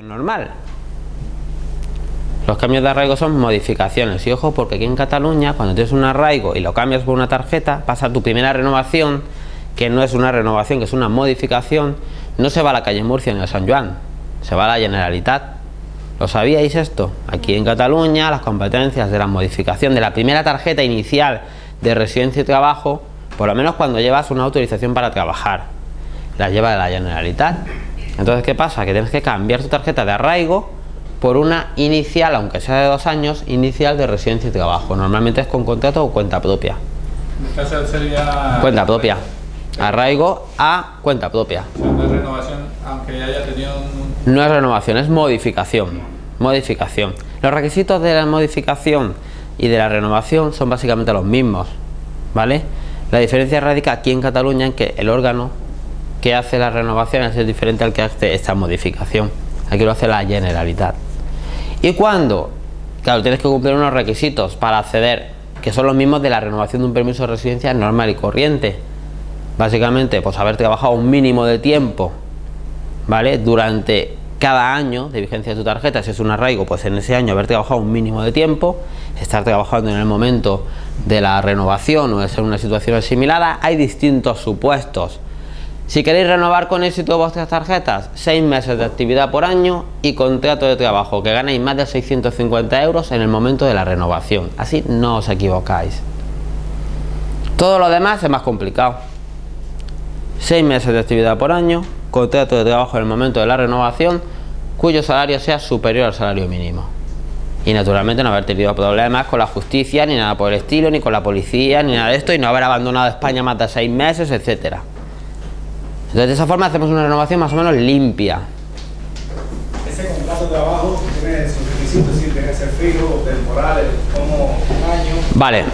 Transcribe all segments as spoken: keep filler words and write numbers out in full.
Normal. Los cambios de arraigo son modificaciones, y ojo, porque aquí en Cataluña, cuando tienes un arraigo y lo cambias por una tarjeta, pasa tu primera renovación, que no es una renovación, que es una modificación, no se va a la calle Murcia ni a San Juan, se va a la Generalitat. ¿Lo sabíais esto? Aquí en Cataluña las competencias de la modificación de la primera tarjeta inicial de residencia y trabajo, por lo menos cuando llevas una autorización para trabajar, las lleva de la Generalitat. Entonces, ¿qué pasa? Que tienes que cambiar tu tarjeta de arraigo por una inicial, aunque sea de dos años, inicial de residencia y trabajo. Normalmente es con contrato o cuenta propia. En mi caso sería... Cuenta propia. Arraigo a cuenta propia. O sea, no es renovación, aunque ya haya tenido un... No es renovación, es modificación. Modificación. Los requisitos de la modificación y de la renovación son básicamente los mismos, ¿vale? La diferencia radica aquí en Cataluña en que el órgano que hace las renovaciones es diferente al que hace esta modificación. Aquí lo hace la Generalitat. Y cuando, claro, tienes que cumplir unos requisitos para acceder, que son los mismos de la renovación de un permiso de residencia normal y corriente. Básicamente, pues haber trabajado un mínimo de tiempo, ¿vale?, durante cada año de vigencia de tu tarjeta. Si es un arraigo, pues en ese año haber trabajado un mínimo de tiempo, estar trabajando en el momento de la renovación o de ser una situación asimilada. Hay distintos supuestos. Si queréis renovar con éxito vuestras tarjetas, seis meses de actividad por año y contrato de trabajo, que ganéis más de seiscientos cincuenta euros en el momento de la renovación. Así no os equivocáis. Todo lo demás es más complicado. Seis meses de actividad por año, contrato de trabajo en el momento de la renovación, cuyo salario sea superior al salario mínimo. Y naturalmente no haber tenido problemas con la justicia, ni nada por el estilo, ni con la policía, ni nada de esto, y no haber abandonado España más de seis meses, etcétera. Entonces, de esa forma hacemos una renovación más o menos limpia. ¿Ese contrato de trabajo tiene sus requisitos? Si tiene que ser fijo, temporales, como un año. Vale.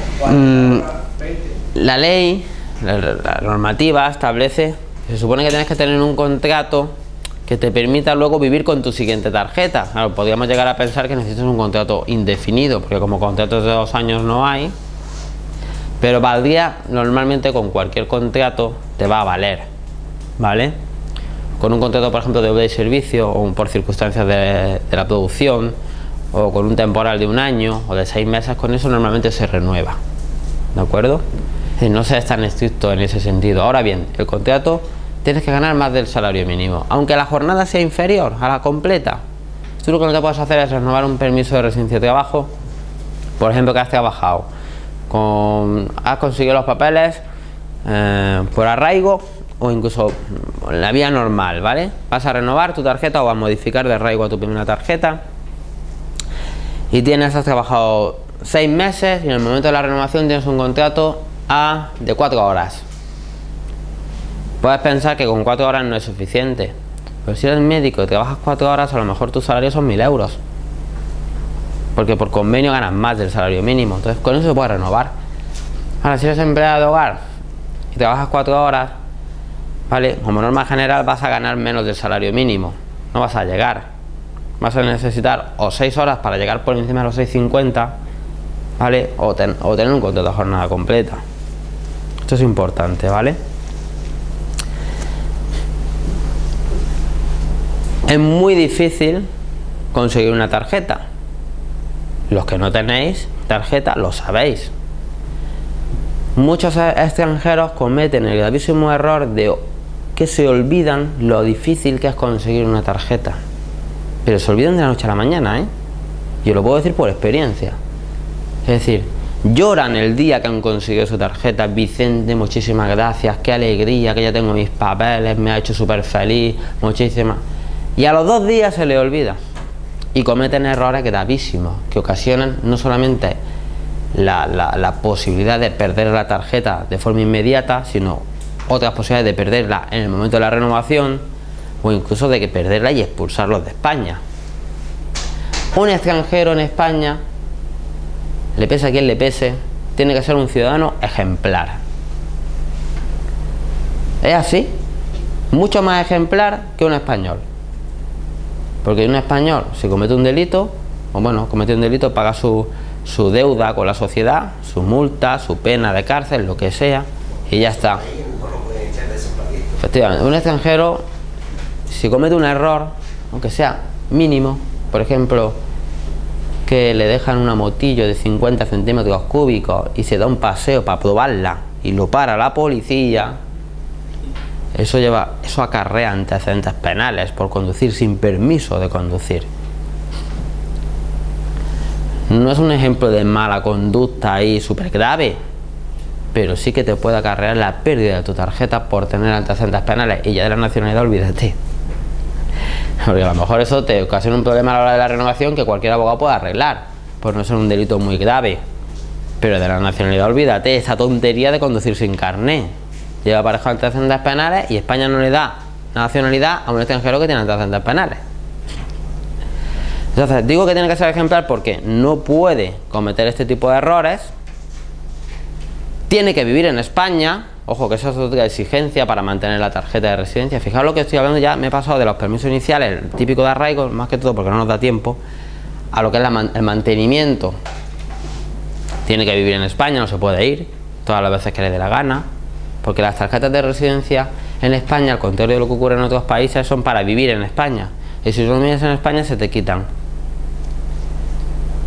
La ley, la, la normativa establece, se supone que tienes que tener un contrato que te permita luego vivir con tu siguiente tarjeta. Claro, podríamos llegar a pensar que necesitas un contrato indefinido, porque como contratos de dos años no hay, pero valdría normalmente con cualquier contrato, te va a valer. ¿Vale? Con un contrato, por ejemplo, de obra y servicio, o por circunstancias de, de la producción, o con un temporal de un año o de seis meses, con eso normalmente se renueva, ¿de acuerdo? Y no seas tan estricto en ese sentido. Ahora bien, el contrato tienes que ganar más del salario mínimo, aunque la jornada sea inferior a la completa. Tú lo que no te puedes hacer es renovar un permiso de residencia de trabajo, por ejemplo, que has trabajado, con, has conseguido los papeles eh, por arraigo, o incluso la vía normal, ¿vale? Vas a renovar tu tarjeta o vas a modificar de arraigo a tu primera tarjeta y tienes, has trabajado seis meses y en el momento de la renovación tienes un contrato a, de cuatro horas. Puedes pensar que con cuatro horas no es suficiente, pero si eres médico y trabajas cuatro horas, a lo mejor tu salario son mil euros, porque por convenio ganas más del salario mínimo, entonces con eso se puede renovar. Ahora, si eres empleado de hogar y trabajas cuatro horas, ¿vale?, como norma general vas a ganar menos del salario mínimo, no vas a llegar, vas a necesitar o seis horas para llegar por encima de los seis cincuenta, ¿vale?, o, ten, o tener un contrato de jornada completa. Esto es importante, ¿vale? Es muy difícil conseguir una tarjeta. Los que no tenéis tarjeta lo sabéis. Muchos extranjeros cometen el gravísimo error de que se olvidan lo difícil que es conseguir una tarjeta, pero se olvidan de la noche a la mañana, ¿eh? Yo lo puedo decir por experiencia. Es decir, lloran el día que han conseguido su tarjeta. Vicente, muchísimas gracias, qué alegría, que ya tengo mis papeles, me ha hecho súper feliz, muchísimas. Y a los dos días se les olvida y cometen errores gravísimos que ocasionan no solamente la, la, la posibilidad de perder la tarjeta de forma inmediata, sino otras posibilidades de perderla en el momento de la renovación, o incluso de que perderla y expulsarlos de España. Un extranjero en España, le pese a quien le pese, tiene que ser un ciudadano ejemplar. Es así, mucho más ejemplar que un español, porque un español, si comete un delito, o bueno, comete un delito, paga su, su deuda con la sociedad, su multa, su pena de cárcel, lo que sea, y ya está. Efectivamente, un extranjero, si comete un error, aunque sea mínimo, por ejemplo, que le dejan una motillo de cincuenta centímetros cúbicos y se da un paseo para probarla y lo para la policía, eso lleva, eso acarrea antecedentes penales por conducir sin permiso de conducir. No es un ejemplo de mala conducta ahí súper grave, pero sí que te puede acarrear la pérdida de tu tarjeta por tener antecedentes penales, y ya de la nacionalidad olvídate. Porque a lo mejor eso te ocasiona un problema a la hora de la renovación que cualquier abogado puede arreglar, por no ser un delito muy grave. Pero de la nacionalidad olvídate, esa tontería de conducir sin carné. Lleva aparejado antecedentes penales y España no le da nacionalidad a un extranjero que tiene antecedentes penales. Entonces digo que tiene que ser ejemplar porque no puede cometer este tipo de errores. Tiene que vivir en España. Ojo, que esa es otra exigencia para mantener la tarjeta de residencia. Fijaos lo que estoy hablando, ya me he pasado de los permisos iniciales, el típico de arraigo, más que todo porque no nos da tiempo, a lo que es la man el mantenimiento. Tiene que vivir en España, no se puede ir todas las veces que le dé la gana, porque las tarjetas de residencia en España, al contrario de lo que ocurre en otros países, son para vivir en España. Y si no vives en España, se te quitan.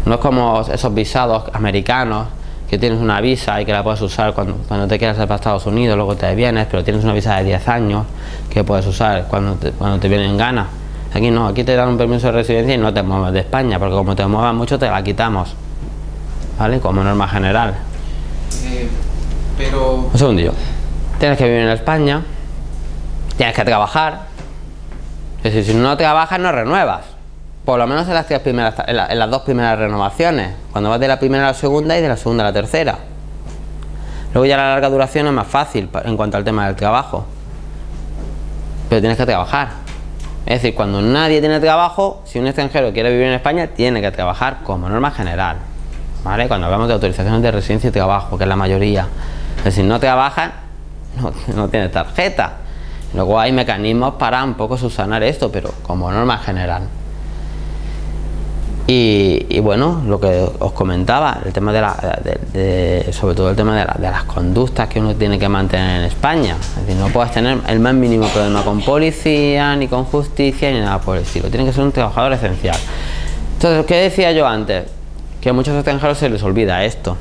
No es como esos visados americanos, que tienes una visa y que la puedes usar cuando, cuando te quieras ir para Estados Unidos, luego te vienes, pero tienes una visa de diez años que puedes usar cuando te, cuando te vienen ganas. Aquí no, aquí te dan un permiso de residencia y no te mueves de España, porque como te muevas mucho te la quitamos, ¿vale? Como norma general. Eh, pero... Un segundillo. Tienes que vivir en España, tienes que trabajar, es decir, si no trabajas no renuevas. Por lo menos en las, tres primeras, en, la, en las dos primeras renovaciones, cuando vas de la primera a la segunda y de la segunda a la tercera. Luego ya la larga duración es más fácil en cuanto al tema del trabajo, pero tienes que trabajar. Es decir, cuando nadie tiene trabajo, si un extranjero quiere vivir en España, tiene que trabajar como norma general, ¿vale? Cuando hablamos de autorizaciones de residencia y trabajo, que es la mayoría. Es decir, no trabajan, no, no tienes tarjeta. Luego hay mecanismos para un poco subsanar esto, pero como norma general. Y, y bueno, lo que os comentaba, el tema de, la, de, de sobre todo el tema de, la, de las conductas que uno tiene que mantener en España. Es decir, no puedes tener el más mínimo problema con policía, ni con justicia, ni nada por el estilo. Tiene que ser un trabajador esencial. Entonces, ¿qué decía yo antes? Que a muchos extranjeros se les olvida esto.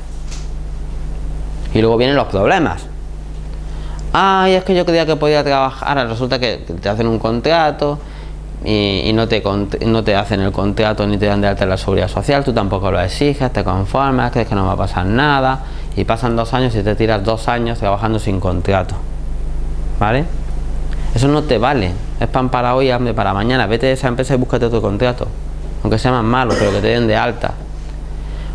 Y luego vienen los problemas. Ay, es que yo creía que podía trabajar, ahora resulta que te hacen un contrato. Y, y no, te, no te hacen el contrato ni te dan de alta la seguridad social, tú tampoco lo exiges, te conformas, crees que no va a pasar nada, y pasan dos años y te tiras dos años trabajando sin contrato, ¿vale? Eso no te vale, es pan para hoy, hambre para mañana. Vete de esa empresa y búscate otro contrato, aunque sea más malo, pero que te den de alta.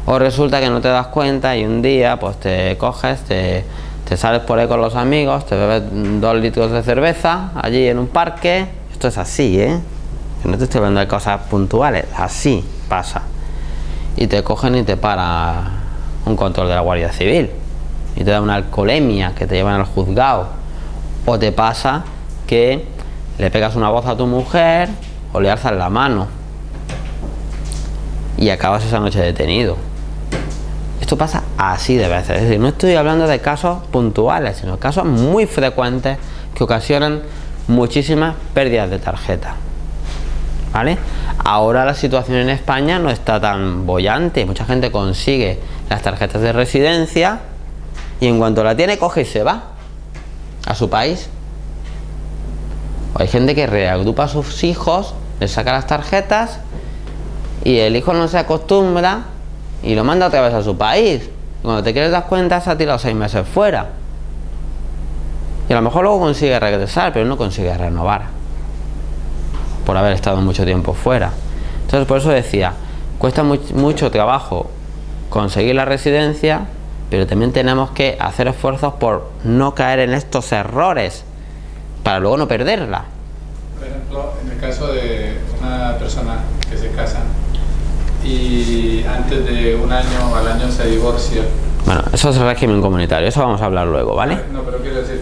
O resulta que no te das cuenta y un día pues te coges, te, te sales por ahí con los amigos, te bebes dos litros de cerveza allí en un parque. Esto es así, ¿eh? No te estoy hablando de cosas puntuales, así pasa. Y te cogen y te para un control de la Guardia Civil y te da una alcoholemia que te llevan al juzgado. O te pasa que le pegas una voz a tu mujer o le alzas la mano y acabas esa noche detenido. Esto pasa así de veces. Es decir, no estoy hablando de casos puntuales, sino casos muy frecuentes que ocasionan muchísimas pérdidas de tarjeta. ¿Vale? Ahora la situación en España no está tan bollante, mucha gente consigue las tarjetas de residencia y en cuanto la tiene coge y se va a su país. O hay gente que reagrupa a sus hijos, le saca las tarjetas y el hijo no se acostumbra y lo manda otra vez a su país. Y cuando te quieres dar cuenta se ha tirado seis meses fuera. Y a lo mejor luego consigue regresar, pero no consigue renovar, por haber estado mucho tiempo fuera. Entonces, por eso decía, cuesta muy, mucho trabajo conseguir la residencia, pero también tenemos que hacer esfuerzos por no caer en estos errores para luego no perderla. Por ejemplo, en el caso de una persona que se casa y antes de un año al año se divorcia. Bueno, eso es el régimen comunitario, eso vamos a hablar luego, ¿vale? No, pero quiero decir,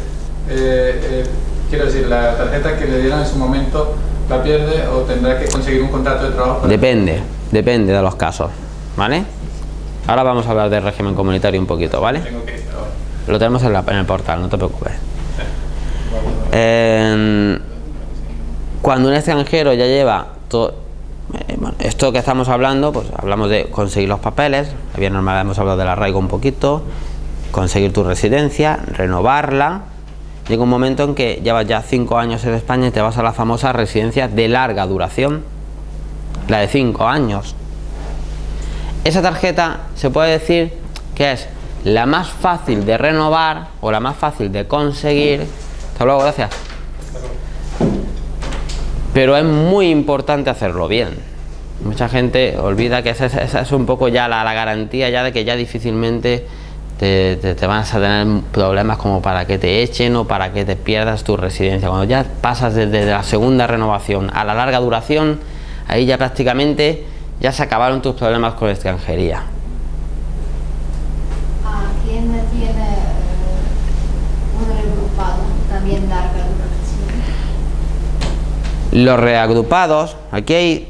eh, eh, quiero decir, la tarjeta que le dieron en su momento, ¿la pierde o tendrá que conseguir un contrato de trabajo? Depende, depende de los casos, ¿vale? Ahora vamos a hablar del régimen comunitario un poquito, ¿vale? Tengo que ir, pero... Lo tenemos en, la, en el portal, no te preocupes. Sí. Vamos, vamos. Eh, cuando un extranjero ya lleva to, Bueno, esto que estamos hablando, pues hablamos de conseguir los papeles, había normal, hemos hablado del arraigo un poquito, conseguir tu residencia, renovarla. Llega un momento en que llevas ya cinco años en España y te vas a la famosa residencia de larga duración, la de cinco años. Esa tarjeta se puede decir que es la más fácil de renovar o la más fácil de conseguir. Hasta luego, gracias. Pero es muy importante hacerlo bien. Mucha gente olvida que esa, esa es un poco ya la, la garantía ya de que ya difícilmente te, te, te vas a tener problemas como para que te echen o para que te pierdas tu residencia. Cuando ya pasas desde la segunda renovación a la larga duración, ahí ya prácticamente ya se acabaron tus problemas con extranjería. ¿A quién tiene un reagrupado también larga duración? Los reagrupados, aquí hay...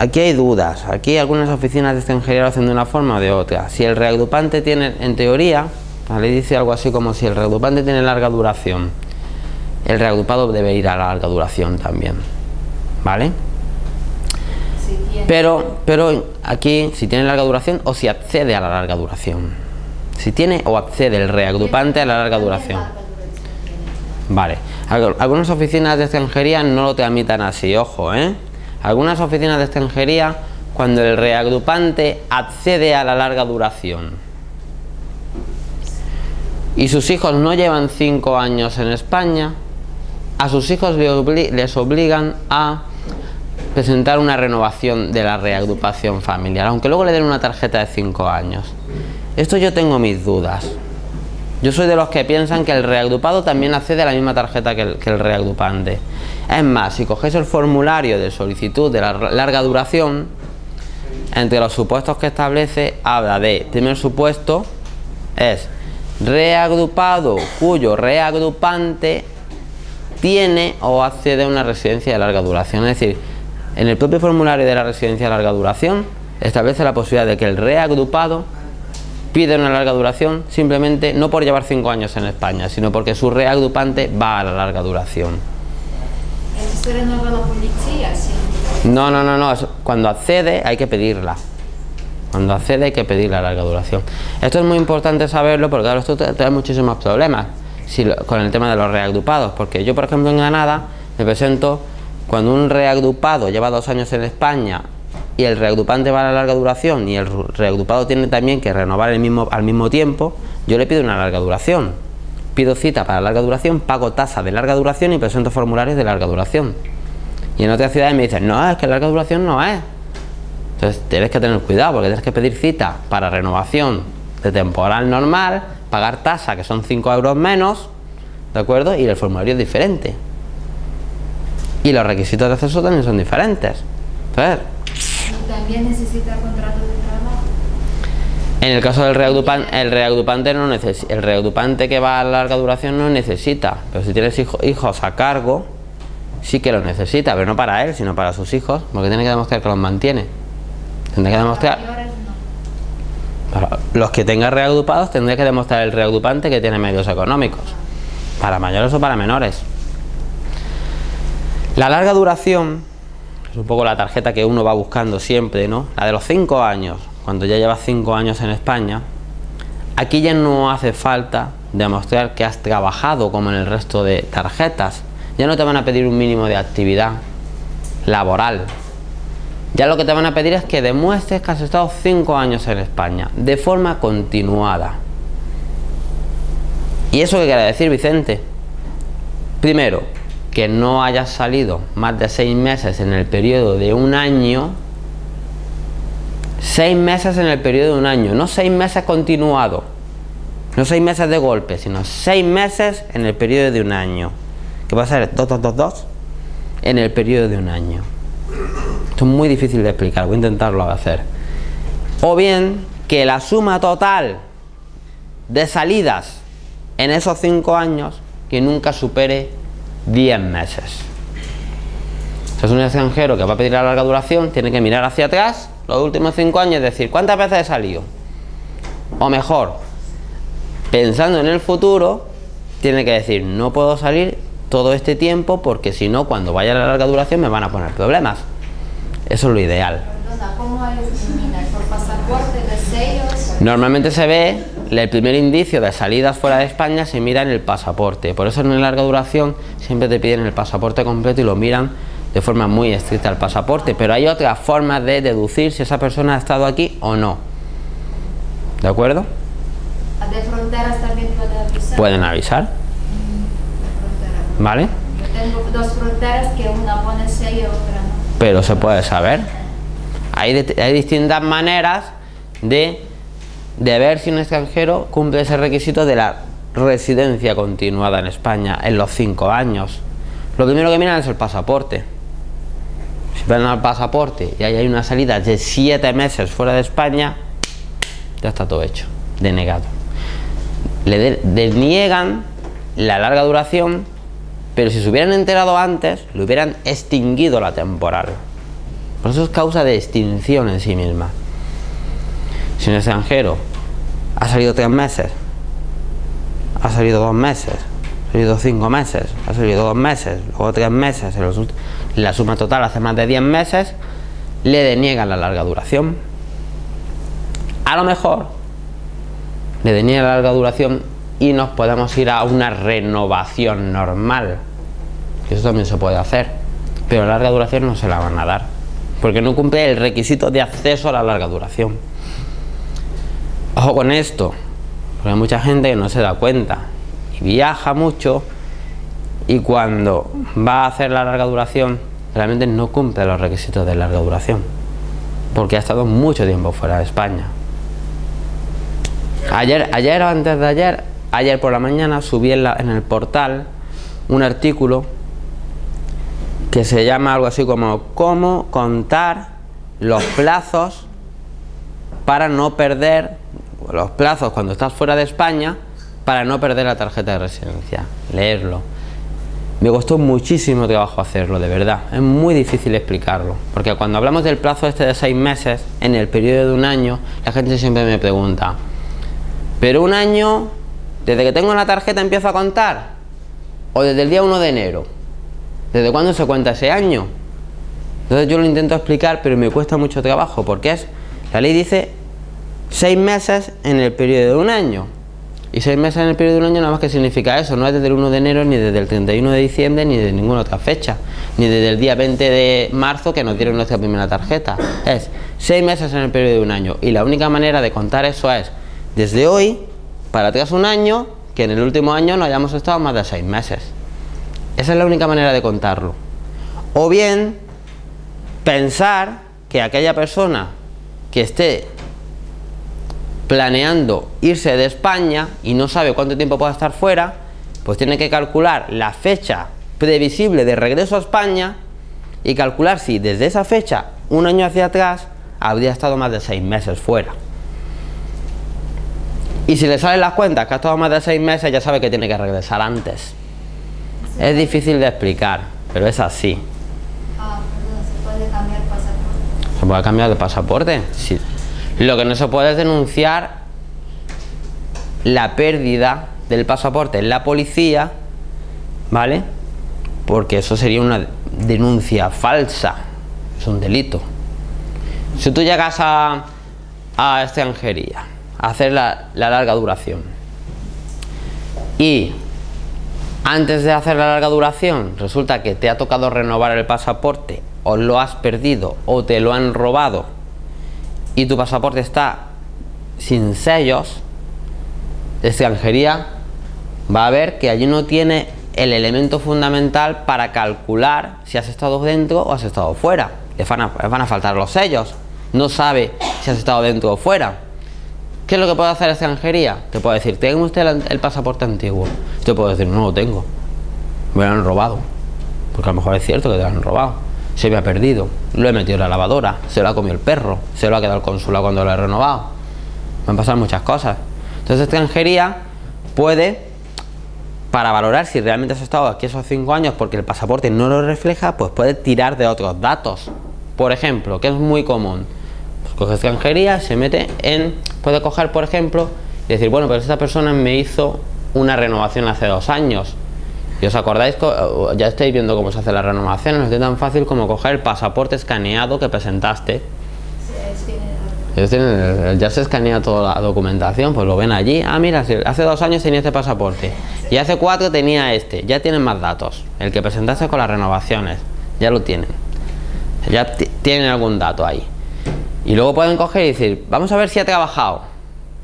Aquí hay dudas, aquí algunas oficinas de extranjería lo hacen de una forma o de otra. Si el reagrupante tiene, en teoría, le dice algo así como si el reagrupante tiene larga duración, el reagrupado debe ir a la larga duración también, ¿vale? Sí, pero, pero aquí, si tiene larga duración o si accede a la larga duración. Si tiene o accede el reagrupante a la larga duración. Vale, algunas oficinas de extranjería no lo tramitan así, ojo, ¿eh? Algunas oficinas de extranjería, cuando el reagrupante accede a la larga duración y sus hijos no llevan cinco años en España, a sus hijos les obligan a presentar una renovación de la reagrupación familiar, aunque luego le den una tarjeta de cinco años. Esto yo tengo mis dudas. Yo soy de los que piensan que el reagrupado también accede a la misma tarjeta que el, que el reagrupante. Es más, si cogéis el formulario de solicitud de la larga duración, entre los supuestos que establece, habla de, primer supuesto es reagrupado cuyo reagrupante tiene o accede a una residencia de larga duración. Es decir, en el propio formulario de la residencia de larga duración establece la posibilidad de que el reagrupado pide una larga duración simplemente no por llevar cinco años en España, sino porque su reagrupante va a la larga duración. ¿Se renueva la policía? ¿Sí? No, no, no, no. Cuando accede hay que pedirla. Cuando accede hay que pedir la larga duración. Esto es muy importante saberlo porque claro, esto trae muchísimos problemas si lo, con el tema de los reagrupados. Porque yo, por ejemplo, en Granada me presento cuando un reagrupado lleva dos años en España y el reagrupante va a la larga duración y el reagrupado tiene también que renovar el mismo, al mismo tiempo, yo le pido una larga duración. Pido cita para larga duración, pago tasa de larga duración y presento formularios de larga duración. Y en otras ciudades me dicen, no, es que larga duración no es. Entonces tienes que tener cuidado porque tienes que pedir cita para renovación de temporal normal, pagar tasa que son cinco euros menos, ¿de acuerdo? Y el formulario es diferente. Y los requisitos de acceso también son diferentes. Entonces... ¿También necesita contrato de trabajo? En el caso del reagrupante, el reagrupante no necesita, el reagrupante que va a larga duración no necesita, pero si tienes hijo, hijos a cargo, sí que lo necesita, pero no para él, sino para sus hijos, porque tiene que demostrar que los mantiene. Tendrá que demostrar. Para los que tengan reagrupados tendrá que demostrar el reagrupante que tiene medios económicos, para mayores o para menores. La larga duración es un poco la tarjeta que uno va buscando siempre, ¿no? La de los cinco años, cuando ya llevas cinco años en España. Aquí ya no hace falta demostrar que has trabajado como en el resto de tarjetas. Ya no te van a pedir un mínimo de actividad laboral. Ya lo que te van a pedir es que demuestres que has estado cinco años en España, de forma continuada. ¿Y eso qué quiere decir, Vicente? Primero, que no hayas salido más de seis meses en el periodo de un año, seis meses en el periodo de un año, no seis meses continuado, no seis meses de golpe, sino seis meses en el periodo de un año, que va a ser dos, dos, dos, dos, en el periodo de un año. Esto es muy difícil de explicar, voy a intentarlo hacer. O bien, que la suma total de salidas en esos cinco años, que nunca supere diez meses. Si es un extranjero que va a pedir la larga duración, tiene que mirar hacia atrás los últimos cinco años y decir cuántas veces he salido. O mejor, pensando en el futuro, tiene que decir no puedo salir todo este tiempo porque si no, cuando vaya a la larga duración me van a poner problemas. Eso es lo ideal. Normalmente se ve el primer indicio de salidas fuera de España, se mira en el pasaporte. Por eso en una larga duración siempre te piden el pasaporte completo y lo miran de forma muy estricta el pasaporte. Pero hay otras formas de deducir si esa persona ha estado aquí o no. ¿De acuerdo? ¿De fronteras también pueden avisar? Pueden avisar. ¿Vale? Yo tengo dos fronteras que una pone sello y otra no. Pero se puede saber. Hay, de, hay distintas maneras de, de ver si un extranjero cumple ese requisito de la residencia continuada en España en los cinco años. Lo primero que miran es el pasaporte. Si ven al pasaporte y ahí hay una salida de siete meses fuera de España, ya está todo hecho, denegado. Le de, deniegan la larga duración, pero si se hubieran enterado antes, le hubieran extinguido la temporal. Por eso es causa de extinción en sí misma. Si un extranjero ha salido tres meses, ha salido dos meses, ha salido cinco meses, ha salido dos meses, luego tres meses, en los, la suma total hace más de diez meses, le deniegan la larga duración. A lo mejor le deniegan la larga duración y nos podemos ir a una renovación normal. Eso también se puede hacer, pero la larga duración no se la van a dar porque no cumple el requisito de acceso a la larga duración. Ojo con esto, porque hay mucha gente que no se da cuenta y viaja mucho, y cuando va a hacer la larga duración realmente no cumple los requisitos de larga duración porque ha estado mucho tiempo fuera de España. Ayer, ayer o antes de ayer, ayer por la mañana subí en, la, en el portal un artículo que se llama algo así como cómo contar los plazos para no perder los plazos cuando estás fuera de España, para no perder la tarjeta de residencia. Leerlo me costó muchísimo trabajo hacerlo, de verdad, es muy difícil explicarlo, porque cuando hablamos del plazo este de seis meses en el periodo de un año, la gente siempre me pregunta, pero un año desde que tengo la tarjeta empiezo a contar, o desde el día primero de enero, ¿desde cuándo se cuenta ese año? Entonces yo lo intento explicar, pero me cuesta mucho trabajo, porque es, la ley dice seis meses en el periodo de un año, y seis meses en el periodo de un año nada más que significa eso, no es desde el primero de enero, ni desde el treinta y uno de diciembre, ni de ninguna otra fecha, ni desde el día veinte de marzo que nos dieron nuestra primera tarjeta. Es seis meses en el periodo de un año, y la única manera de contar eso es desde hoy para atrás un año, que en el último año no hayamos estado más de seis meses. Esa es la única manera de contarlo. O bien pensar que aquella persona que esté planeando irse de España y no sabe cuánto tiempo pueda estar fuera, pues tiene que calcular la fecha previsible de regreso a España y calcular si desde esa fecha un año hacia atrás habría estado más de seis meses fuera. Y si le salen las cuentas que ha estado más de seis meses, ya sabe que tiene que regresar antes. Sí. Es difícil de explicar, pero es así. Ah, perdón, ¿se puede cambiar el pasaporte? ¿Se puede cambiar de pasaporte? Sí. Lo que no se puede es denunciar la pérdida del pasaporte en la policía, ¿vale? Porque eso sería una denuncia falsa, es un delito. Si tú llegas a, a extranjería, hacer la, la larga duración, y antes de hacer la larga duración resulta que te ha tocado renovar el pasaporte, o lo has perdido o te lo han robado, y tu pasaporte está sin sellos, extranjería va a ver que allí no tiene el elemento fundamental para calcular si has estado dentro o has estado fuera. Le van a, le van a faltar los sellos, no sabe si has estado dentro o fuera. ¿Qué es lo que puede hacer extranjería? Te puede decir, ¿tiene usted el, el pasaporte antiguo? Te puedo decir, no lo tengo, me lo han robado, porque a lo mejor es cierto que te lo han robado, se me ha perdido, lo he metido en la lavadora, se lo ha comido el perro, se lo ha quedado el consulado cuando lo he renovado, me han pasado muchas cosas. Entonces extranjería puede, para valorar si realmente has estado aquí esos cinco años, porque el pasaporte no lo refleja, pues puede tirar de otros datos. Por ejemplo, que es muy común, pues coge extranjería, se mete en, puede coger por ejemplo y decir, bueno, pero esta persona me hizo una renovación hace dos años Y os acordáis, ya estáis viendo cómo se hace la renovación, no es tan fácil como coger el pasaporte escaneado que presentaste. Ellos tienen, ya se escanea toda la documentación, pues lo ven allí. Ah, mira, hace dos años tenía este pasaporte y hace cuatro tenía este. Ya tienen más datos. El que presentaste con las renovaciones, ya lo tienen. Ya tienen algún dato ahí. Y luego pueden coger y decir, vamos a ver si ha trabajado.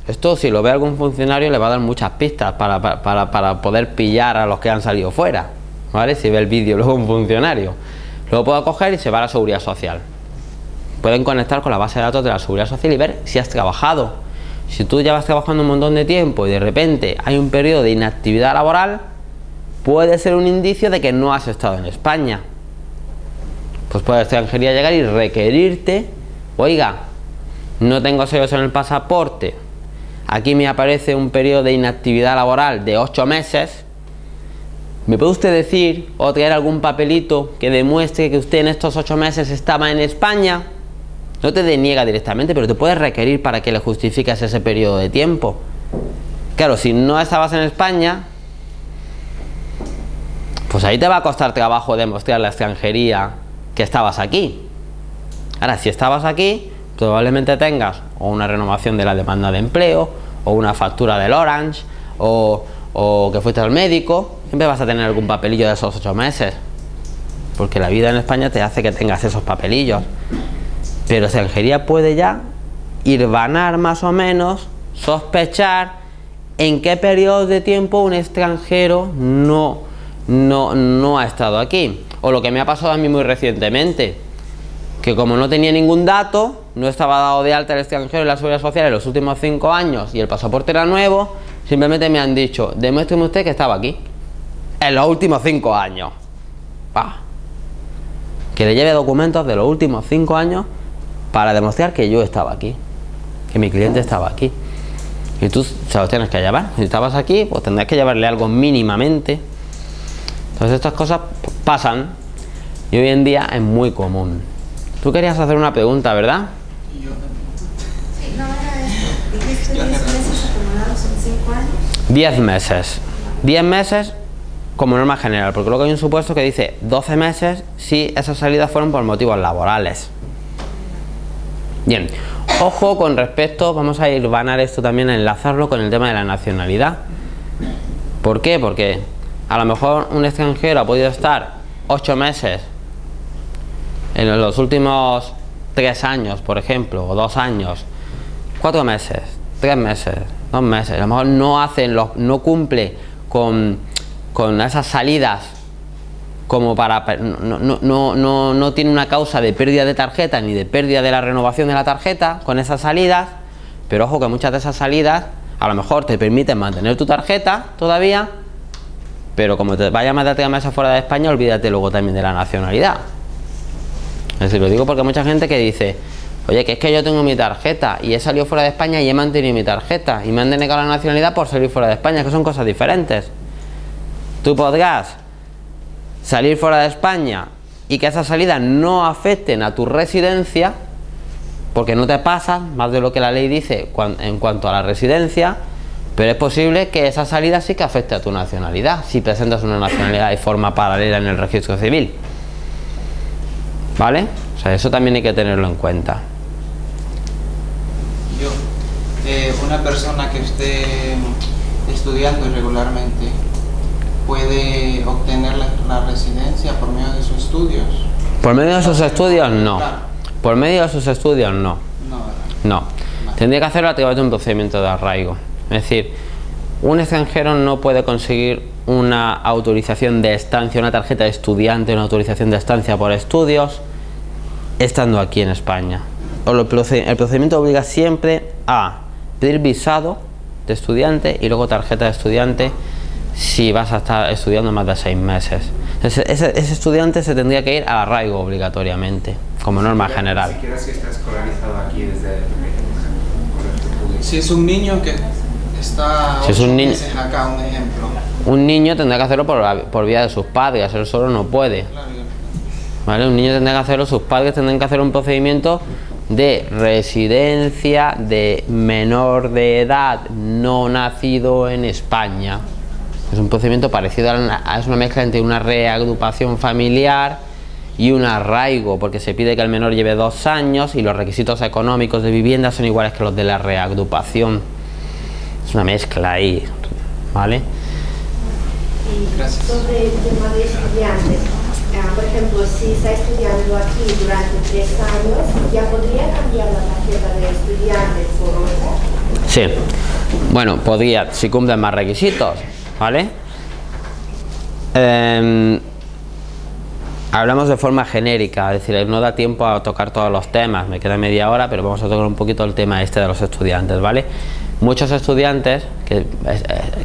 Esto, si lo ve algún funcionario, le va a dar muchas pistas para, para, para poder pillar a los que han salido fuera, ¿vale? Si ve el vídeo luego un funcionario. Luego puedo coger y se va a la seguridad social. Pueden conectar con la base de datos de la seguridad social y ver si has trabajado. Si tú llevas trabajando un montón de tiempo y de repente hay un periodo de inactividad laboral, puede ser un indicio de que no has estado en España. Pues puede extranjería llegar y requerirte, oiga, no tengo sellos en el pasaporte, aquí me aparece un periodo de inactividad laboral de ocho meses, ¿me puede usted decir o traer algún papelito que demuestre que usted en estos ocho meses estaba en España? No te deniega directamente, pero te puedes requerir para que le justifiques ese periodo de tiempo. Claro, si no estabas en España, pues ahí te va a costar trabajo demostrar la extranjería que estabas aquí. Ahora, si estabas aquí, probablemente tengas o una renovación de la demanda de empleo, o una factura del Orange, o, o que fuiste al médico. Siempre vas a tener algún papelillo de esos ocho meses, porque la vida en España te hace que tengas esos papelillos. Pero extranjería puede ya hilvanar más o menos, sospechar en qué periodo de tiempo un extranjero no, no, no ha estado aquí. O lo que me ha pasado a mí muy recientemente, que como no tenía ningún dato, no estaba dado de alta el extranjero en la seguridad social en los últimos cinco años y el pasaporte era nuevo, simplemente me han dicho, demuéstreme usted que estaba aquí en los últimos cinco años. ¡Pah! Que le lleve documentos de los últimos cinco años para demostrar que yo estaba aquí, que mi cliente estaba aquí. Y tú se los tienes que llevar. Si estabas aquí, pues tendrás que llevarle algo mínimamente. Entonces estas cosas pasan y hoy en día es muy común. Tú querías hacer una pregunta, ¿verdad? Yo también. diez meses. diez meses como norma general, porque luego hay un supuesto que dice doce meses si esas salidas fueron por motivos laborales. Bien, ojo con respecto, vamos a ir vanar esto también a enlazarlo con el tema de la nacionalidad. ¿Por qué? Porque a lo mejor un extranjero ha podido estar ocho meses en los últimos tres años, por ejemplo, o dos años, cuatro meses, tres meses, dos meses, a lo mejor no hacen los, no cumple con, con esas salidas como para no, no, no, no, no tiene una causa de pérdida de tarjeta ni de pérdida de la renovación de la tarjeta con esas salidas, pero ojo que muchas de esas salidas a lo mejor te permiten mantener tu tarjeta todavía, pero como te vayas más de tres meses fuera de España, olvídate luego también de la nacionalidad. Es decir, lo digo porque hay mucha gente que dice, oye, que es que yo tengo mi tarjeta y he salido fuera de España y he mantenido mi tarjeta y me han denegado la nacionalidad por salir fuera de España, que son cosas diferentes. Tú podrás salir fuera de España y que esas salidas no afecten a tu residencia, porque no te pasan más de lo que la ley dice en cuanto a la residencia, pero es posible que esa salida sí que afecte a tu nacionalidad si presentas una nacionalidad de forma paralela en el registro civil, ¿vale? O sea, eso también hay que tenerlo en cuenta. Yo, eh, una persona que esté estudiando irregularmente, ¿puede obtener la, la residencia por medio de sus estudios? Por medio de sus estudios no. Por medio de sus estudios no. No. Tendría que hacerlo a través de un procedimiento de arraigo. Es decir, un extranjero no puede conseguir una autorización de estancia, una tarjeta de estudiante, una autorización de estancia por estudios, estando aquí en España. El procedimiento obliga siempre a pedir visado de estudiante y luego tarjeta de estudiante si vas a estar estudiando más de seis meses. Ese, ese, ese estudiante se tendría que ir al arraigo obligatoriamente, como norma general. Si quieres que está escolarizado aquí desde el... Si es un niño que está si es un niño, meses acá, un ejemplo. Un niño tendrá que hacerlo por, la, por vía de sus padres, hacerlo solo no puede. ¿Vale? Un niño tendrá que hacerlo, sus padres tendrán que hacer un procedimiento de residencia de menor de edad no nacido en España. Es un procedimiento parecido a una, es una mezcla entre una reagrupación familiar y un arraigo, porque se pide que el menor lleve dos años y los requisitos económicos de vivienda son iguales que los de la reagrupación. Es una mezcla ahí, ¿vale? Gracias. Sobre el tema de estudiantes, por ejemplo, si está estudiando aquí durante tres años, ¿ya podría cambiar la tarjeta de estudiantes por otra? Sí, bueno, podría, si cumplen más requisitos, ¿vale? Eh, hablamos de forma genérica, es decir, no da tiempo a tocar todos los temas, me queda media hora, pero vamos a tocar un poquito el tema este de los estudiantes, ¿vale? Muchos estudiantes que,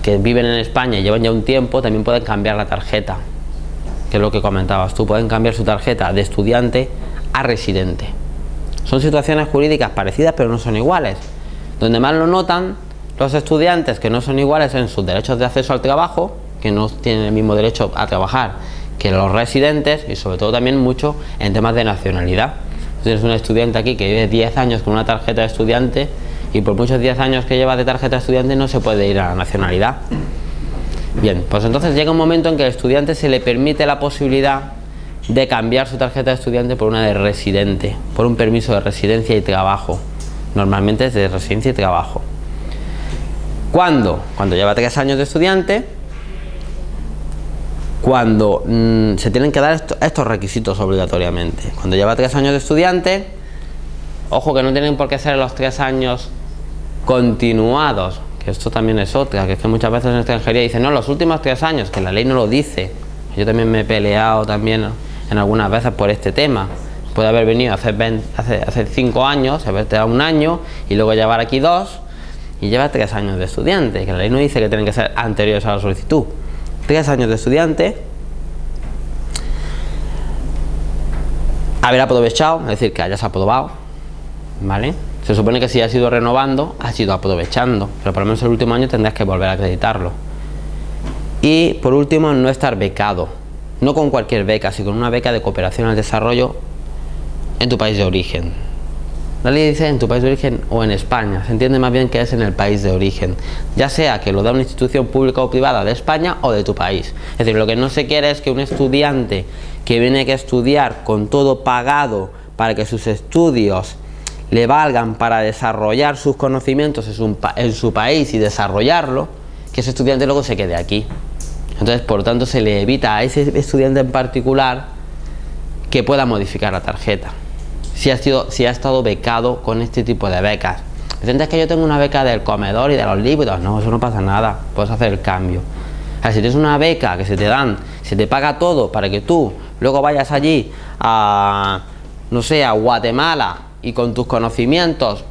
que viven en España y llevan ya un tiempo también pueden cambiar la tarjeta, que es lo que comentabas tú, pueden cambiar su tarjeta de estudiante a residente. Son situaciones jurídicas parecidas pero no son iguales. Donde más lo notan los estudiantes que no son iguales en sus derechos de acceso al trabajo, que no tienen el mismo derecho a trabajar que los residentes, y sobre todo también mucho en temas de nacionalidad. Si eres un estudiante aquí que vive diez años con una tarjeta de estudiante, y por muchos diez años que lleva de tarjeta estudiante no se puede ir a la nacionalidad. Bien, pues entonces llega un momento en que al estudiante se le permite la posibilidad de cambiar su tarjeta de estudiante por una de residente, por un permiso de residencia y trabajo. Normalmente es de residencia y trabajo. ¿Cuándo? Cuando lleva tres años de estudiante, cuando mmm, se tienen que dar esto, estos requisitos obligatoriamente. Cuando lleva tres años de estudiante, ojo que no tienen por qué ser los tres años continuados, que esto también es otra, que es que muchas veces en extranjería dicen, no, los últimos tres años, que la ley no lo dice. Yo también me he peleado también en algunas veces por este tema. Puede haber venido hace, veinte, hace, hace cinco años, haberte dado un año y luego llevar aquí dos y lleva tres años de estudiante, que la ley no dice que tienen que ser anteriores a la solicitud. Tres años de estudiante, haber aprovechado, es decir, que hayas aprobado, ¿vale? Se supone que si has ido renovando, has ido aprovechando, pero por lo menos el último año tendrás que volver a acreditarlo. Y por último, no estar becado, no con cualquier beca, sino con una beca de cooperación al desarrollo en tu país de origen. La ley dice en tu país de origen o en España, se entiende más bien que es en el país de origen, ya sea que lo da una institución pública o privada de España o de tu país. Es decir, lo que no se quiere es que un estudiante que viene a estudiar con todo pagado para que sus estudios le valgan para desarrollar sus conocimientos en su, en su país y desarrollarlo, que ese estudiante luego se quede aquí. Entonces, por tanto, se le evita a ese estudiante en particular que pueda modificar la tarjeta, si ha, sido, si ha estado becado con este tipo de becas. Dicen, es que yo tengo una beca del comedor y de los libros. No, eso no pasa nada, puedes hacer el cambio. O sea, si tienes una beca que se te dan, se te paga todo para que tú luego vayas allí a, no sé, a Guatemala, y con tus conocimientos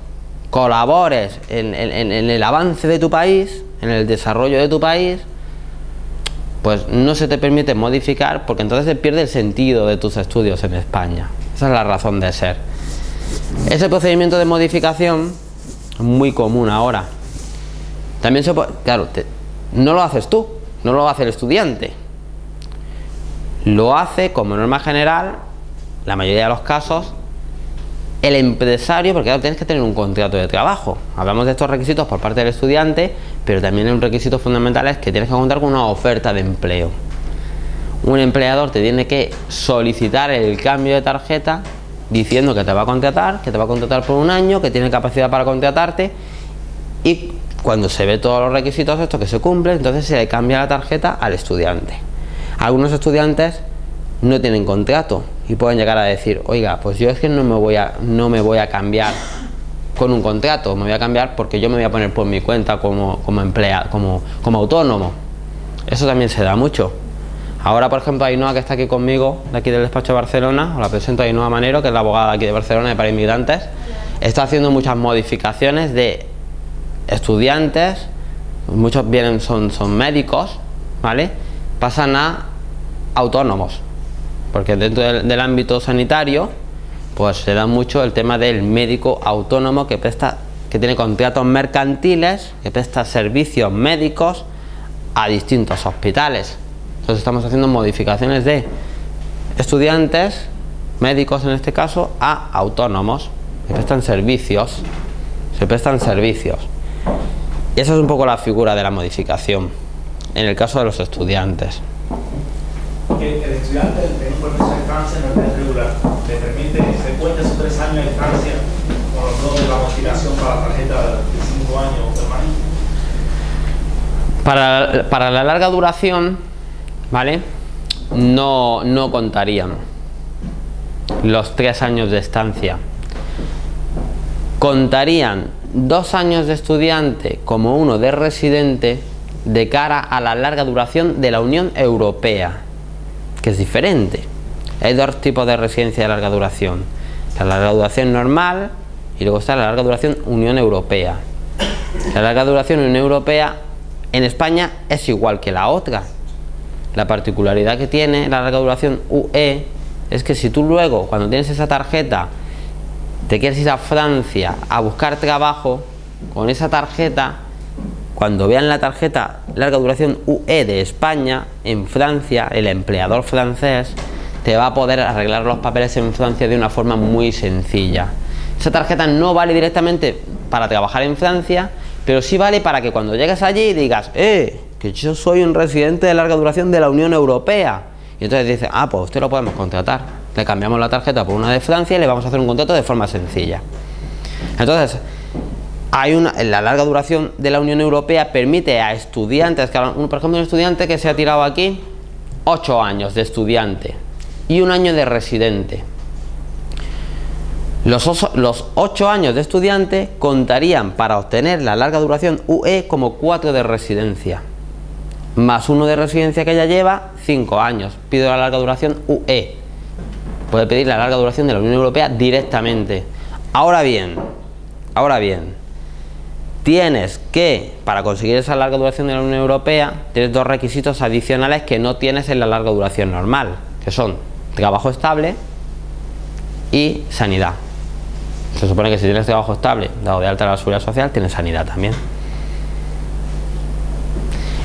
colabores en, en, en el avance de tu país, en el desarrollo de tu país, pues no se te permite modificar, porque entonces se pierde el sentido de tus estudios en España. Esa es la razón de ser. Ese procedimiento de modificación es muy común ahora. También se puede, claro, te, no lo haces tú, no lo hace el estudiante, lo hace como norma general, la mayoría de los casos, el empresario, porque claro, tienes que tener un contrato de trabajo. Hablamos de estos requisitos por parte del estudiante, pero también un requisito fundamental es que tienes que contar con una oferta de empleo. Un empleador te tiene que solicitar el cambio de tarjeta diciendo que te va a contratar, que te va a contratar por un año, que tiene capacidad para contratarte, y cuando se ve todos los requisitos estos que se cumplen, entonces se le cambia la tarjeta al estudiante. Algunos estudiantes no tienen contrato y pueden llegar a decir, oiga, pues yo es que no me voy a no me voy a cambiar con un contrato, me voy a cambiar porque yo me voy a poner por mi cuenta como, como empleado, como, como autónomo. Eso también se da mucho. Ahora, por ejemplo, Ainhoa, que está aquí conmigo, de aquí del despacho de Barcelona, os la presento a Ainhoa Manero, que es la abogada aquí de Barcelona de para inmigrantes, está haciendo muchas modificaciones de estudiantes, muchos vienen, son, son médicos, ¿vale? Pasan a autónomos, porque dentro del, del ámbito sanitario pues se da mucho el tema del médico autónomo que presta, que tiene contratos mercantiles, que presta servicios médicos a distintos hospitales. Entonces estamos haciendo modificaciones de estudiantes, médicos en este caso, a autónomos que prestan servicios, se prestan servicios. Y esa es un poco la figura de la modificación. en el caso de los estudiantes. Que el estudiante, el profesor de Francia no es regular, le permite, se cuenta sus tres años en Francia con los dos de la motivación para la tarjeta de cinco años permanente. Para, para la larga duración, ¿vale? No, no contarían los tres años de estancia. Contarían dos años de estudiante como uno de residente de cara a la larga duración de la Unión Europea, que es diferente. Hay dos tipos de residencia de larga duración. La larga duración normal y luego está la larga duración Unión Europea. La larga duración Unión Europea en España es igual que la otra. La particularidad que tiene la larga duración U E es que si tú luego, cuando tienes esa tarjeta, te quieres ir a Francia a buscar trabajo, con esa tarjeta, cuando vean la tarjeta larga duración U E de España, en Francia, el empleador francés te va a poder arreglar los papeles en Francia de una forma muy sencilla. Esa tarjeta no vale directamente para trabajar en Francia, pero sí vale para que cuando llegues allí digas, eh, que yo soy un residente de larga duración de la Unión Europea. Y entonces dice, ah, pues usted lo podemos contratar. Le cambiamos la tarjeta por una de Francia y le vamos a hacer un contrato de forma sencilla. Entonces, hay una, la larga duración de la Unión Europea permite a estudiantes, que, por ejemplo, un estudiante que se ha tirado aquí ocho años de estudiante y un año de residente. Los, los ocho años de estudiante contarían para obtener la larga duración U E como cuatro de residencia. Más uno de residencia que ya lleva, cinco años. Pido la larga duración U E. Puede pedir la larga duración de la Unión Europea directamente. Ahora bien, ahora bien, tienes que, para conseguir esa larga duración de la Unión Europea, tienes dos requisitos adicionales que no tienes en la larga duración normal, que son trabajo estable y sanidad. Se supone que si tienes trabajo estable, dado de alta la seguridad social, tienes sanidad también.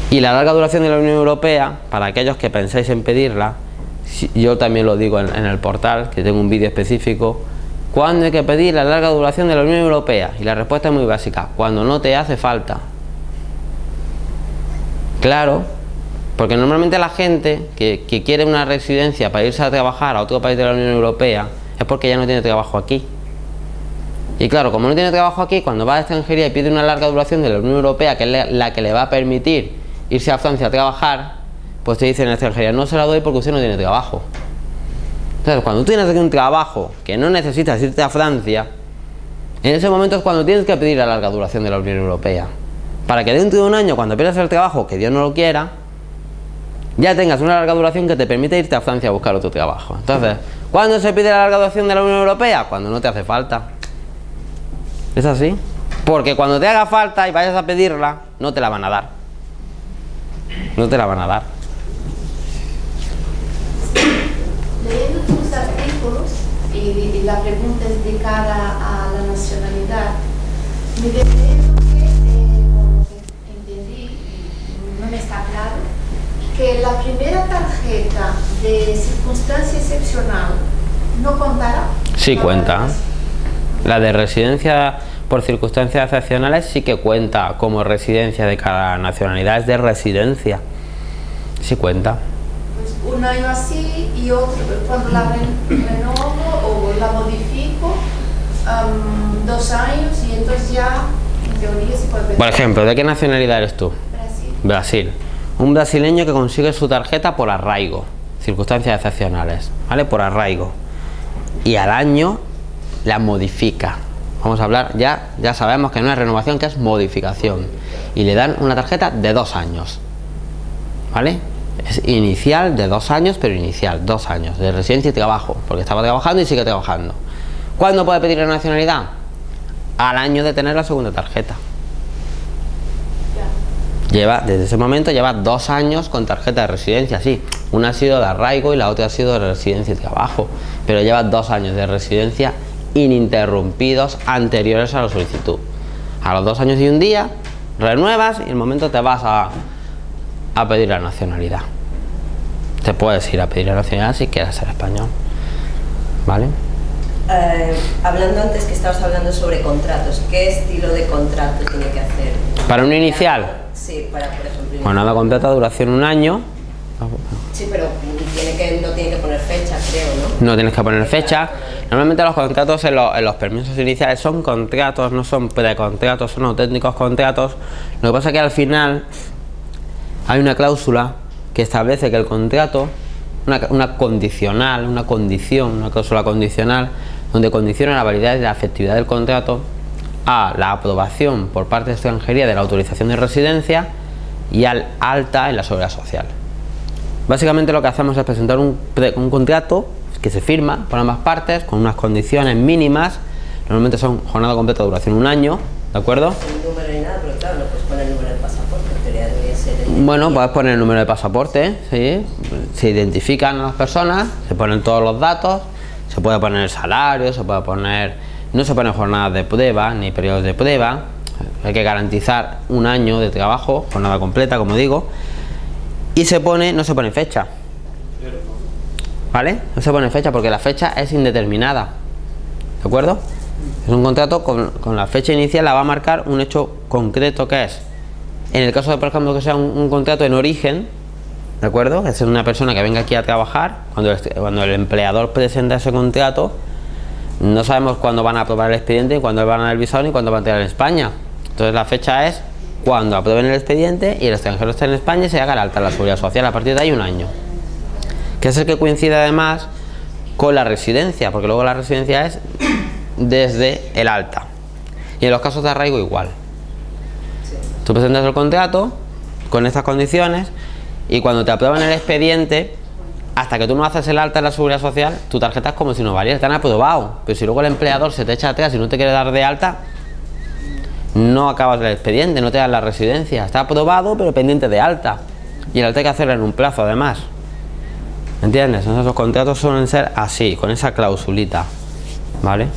Y la larga duración de la Unión Europea, para aquellos que pensáis en pedirla, yo también lo digo en, en el portal, que tengo un vídeo específico, ¿cuándo hay que pedir la larga duración de la Unión Europea? Y la respuesta es muy básica, cuando no te hace falta. Claro, porque normalmente la gente que, que quiere una residencia para irse a trabajar a otro país de la Unión Europea es porque ya no tiene trabajo aquí. Y claro, como no tiene trabajo aquí, cuando va a la extranjería y pide una larga duración de la Unión Europea, que es la que le va a permitir irse a Francia a trabajar, pues te dicen en la extranjería, no se la doy porque usted no tiene trabajo. Entonces, cuando tú tienes aquí un trabajo que no necesitas irte a Francia, en ese momento es cuando tienes que pedir la larga duración de la Unión Europea, para que dentro de un año, cuando pierdas el trabajo, que Dios no lo quiera, ya tengas una larga duración que te permite irte a Francia a buscar otro trabajo. Entonces, ¿cuándo se pide la larga duración de la Unión Europea? Cuando no te hace falta. ¿Es así? Porque cuando te haga falta y vayas a pedirla, no te la van a dar. No te la van a dar. Leyendo tus artículos y, y la pregunta es dedicada a la nacionalidad, me parece que, eh, como entendí, no me está claro, que la primera tarjeta de circunstancia excepcional no contará. Sí cuenta. La de residencia por circunstancias excepcionales sí que cuenta como residencia de cada nacionalidad, es de residencia. Sí cuenta. Pues un año así y otro, cuando la renovo o la modifico, um, dos años y entonces ya en teoría se puede ver. Por ejemplo, ¿de qué nacionalidad eres tú? Brasil. Brasil. Un brasileño que consigue su tarjeta por arraigo, circunstancias excepcionales, ¿vale? Por arraigo. Y al año la modifica. Vamos a hablar, ya, ya sabemos que no es renovación, que es modificación. Y le dan una tarjeta de dos años, ¿vale? Es inicial de dos años, pero inicial, dos años, de residencia y trabajo, porque estaba trabajando y sigue trabajando. ¿Cuándo puede pedir la nacionalidad? Al año de tener la segunda tarjeta. Lleva, desde ese momento lleva dos años con tarjeta de residencia, sí. Una ha sido de arraigo y la otra ha sido de residencia y trabajo, pero lleva dos años de residencia ininterrumpidos anteriores a la solicitud. A los dos años y un día renuevas y en el momento te vas a, a pedir la nacionalidad. Te puedes ir a pedir la nacionalidad si quieres ser español, ¿vale? Eh, hablando antes que estabas hablando sobre contratos, ¿qué estilo de contrato tiene que hacer? Para un inicial. Sí, para, por ejemplo. Jornada completa, duración un año. Sí, pero tiene que, no tiene que poner fecha, creo, ¿no? No tienes que poner fecha. Normalmente los contratos en los, en los permisos iniciales son contratos, no son precontratos, son auténticos contratos. Lo que pasa es que al final hay una cláusula que establece que el contrato, una, una condicional, una condición, una cláusula condicional, donde condiciona la validez y la efectividad del contrato a la aprobación por parte de extranjería de la autorización de residencia y al alta en la seguridad social. Básicamente lo que hacemos es presentar un, pre, un contrato que se firma por ambas partes con unas condiciones mínimas. Normalmente son jornada completa de duración un año, ¿de acuerdo? Bueno, puedes poner el número de pasaporte, ¿sí? Se identifican a las personas, se ponen todos los datos, se puede poner el salario, se puede poner, no se ponen jornadas de prueba ni periodos de prueba. Hay que garantizar un año de trabajo, jornada completa, como digo. Y se pone, no se pone fecha, ¿vale? No se pone fecha porque la fecha es indeterminada, ¿de acuerdo? Es un contrato con, con la fecha inicial, la va a marcar un hecho concreto que es. En el caso de, por ejemplo, que sea un, un contrato en origen, ¿de acuerdo? Es una persona que venga aquí a trabajar, cuando el, cuando el empleador presenta ese contrato, no sabemos cuándo van a aprobar el expediente, cuándo van a dar el visado ni cuándo van a entrar en España. Entonces la fecha es cuando aprueben el expediente y el extranjero esté en España y se haga el alta de la seguridad social. A partir de ahí un año, que es el que coincide además con la residencia, porque luego la residencia es desde el alta, y en los casos de arraigo igual. Tú presentas el contrato con estas condiciones y cuando te aprueban el expediente, hasta que tú no haces el alta de la seguridad social, tu tarjeta es como si no valiera, te han aprobado, pero si luego el empleador se te echa atrás y no te quiere dar de alta, no acabas el expediente, no te dan la residencia. Está aprobado pero pendiente de alta, y el alta hay que hacerlo en un plazo además, ¿entiendes? Entonces esos contratos suelen ser así, con esa clausulita, ¿vale?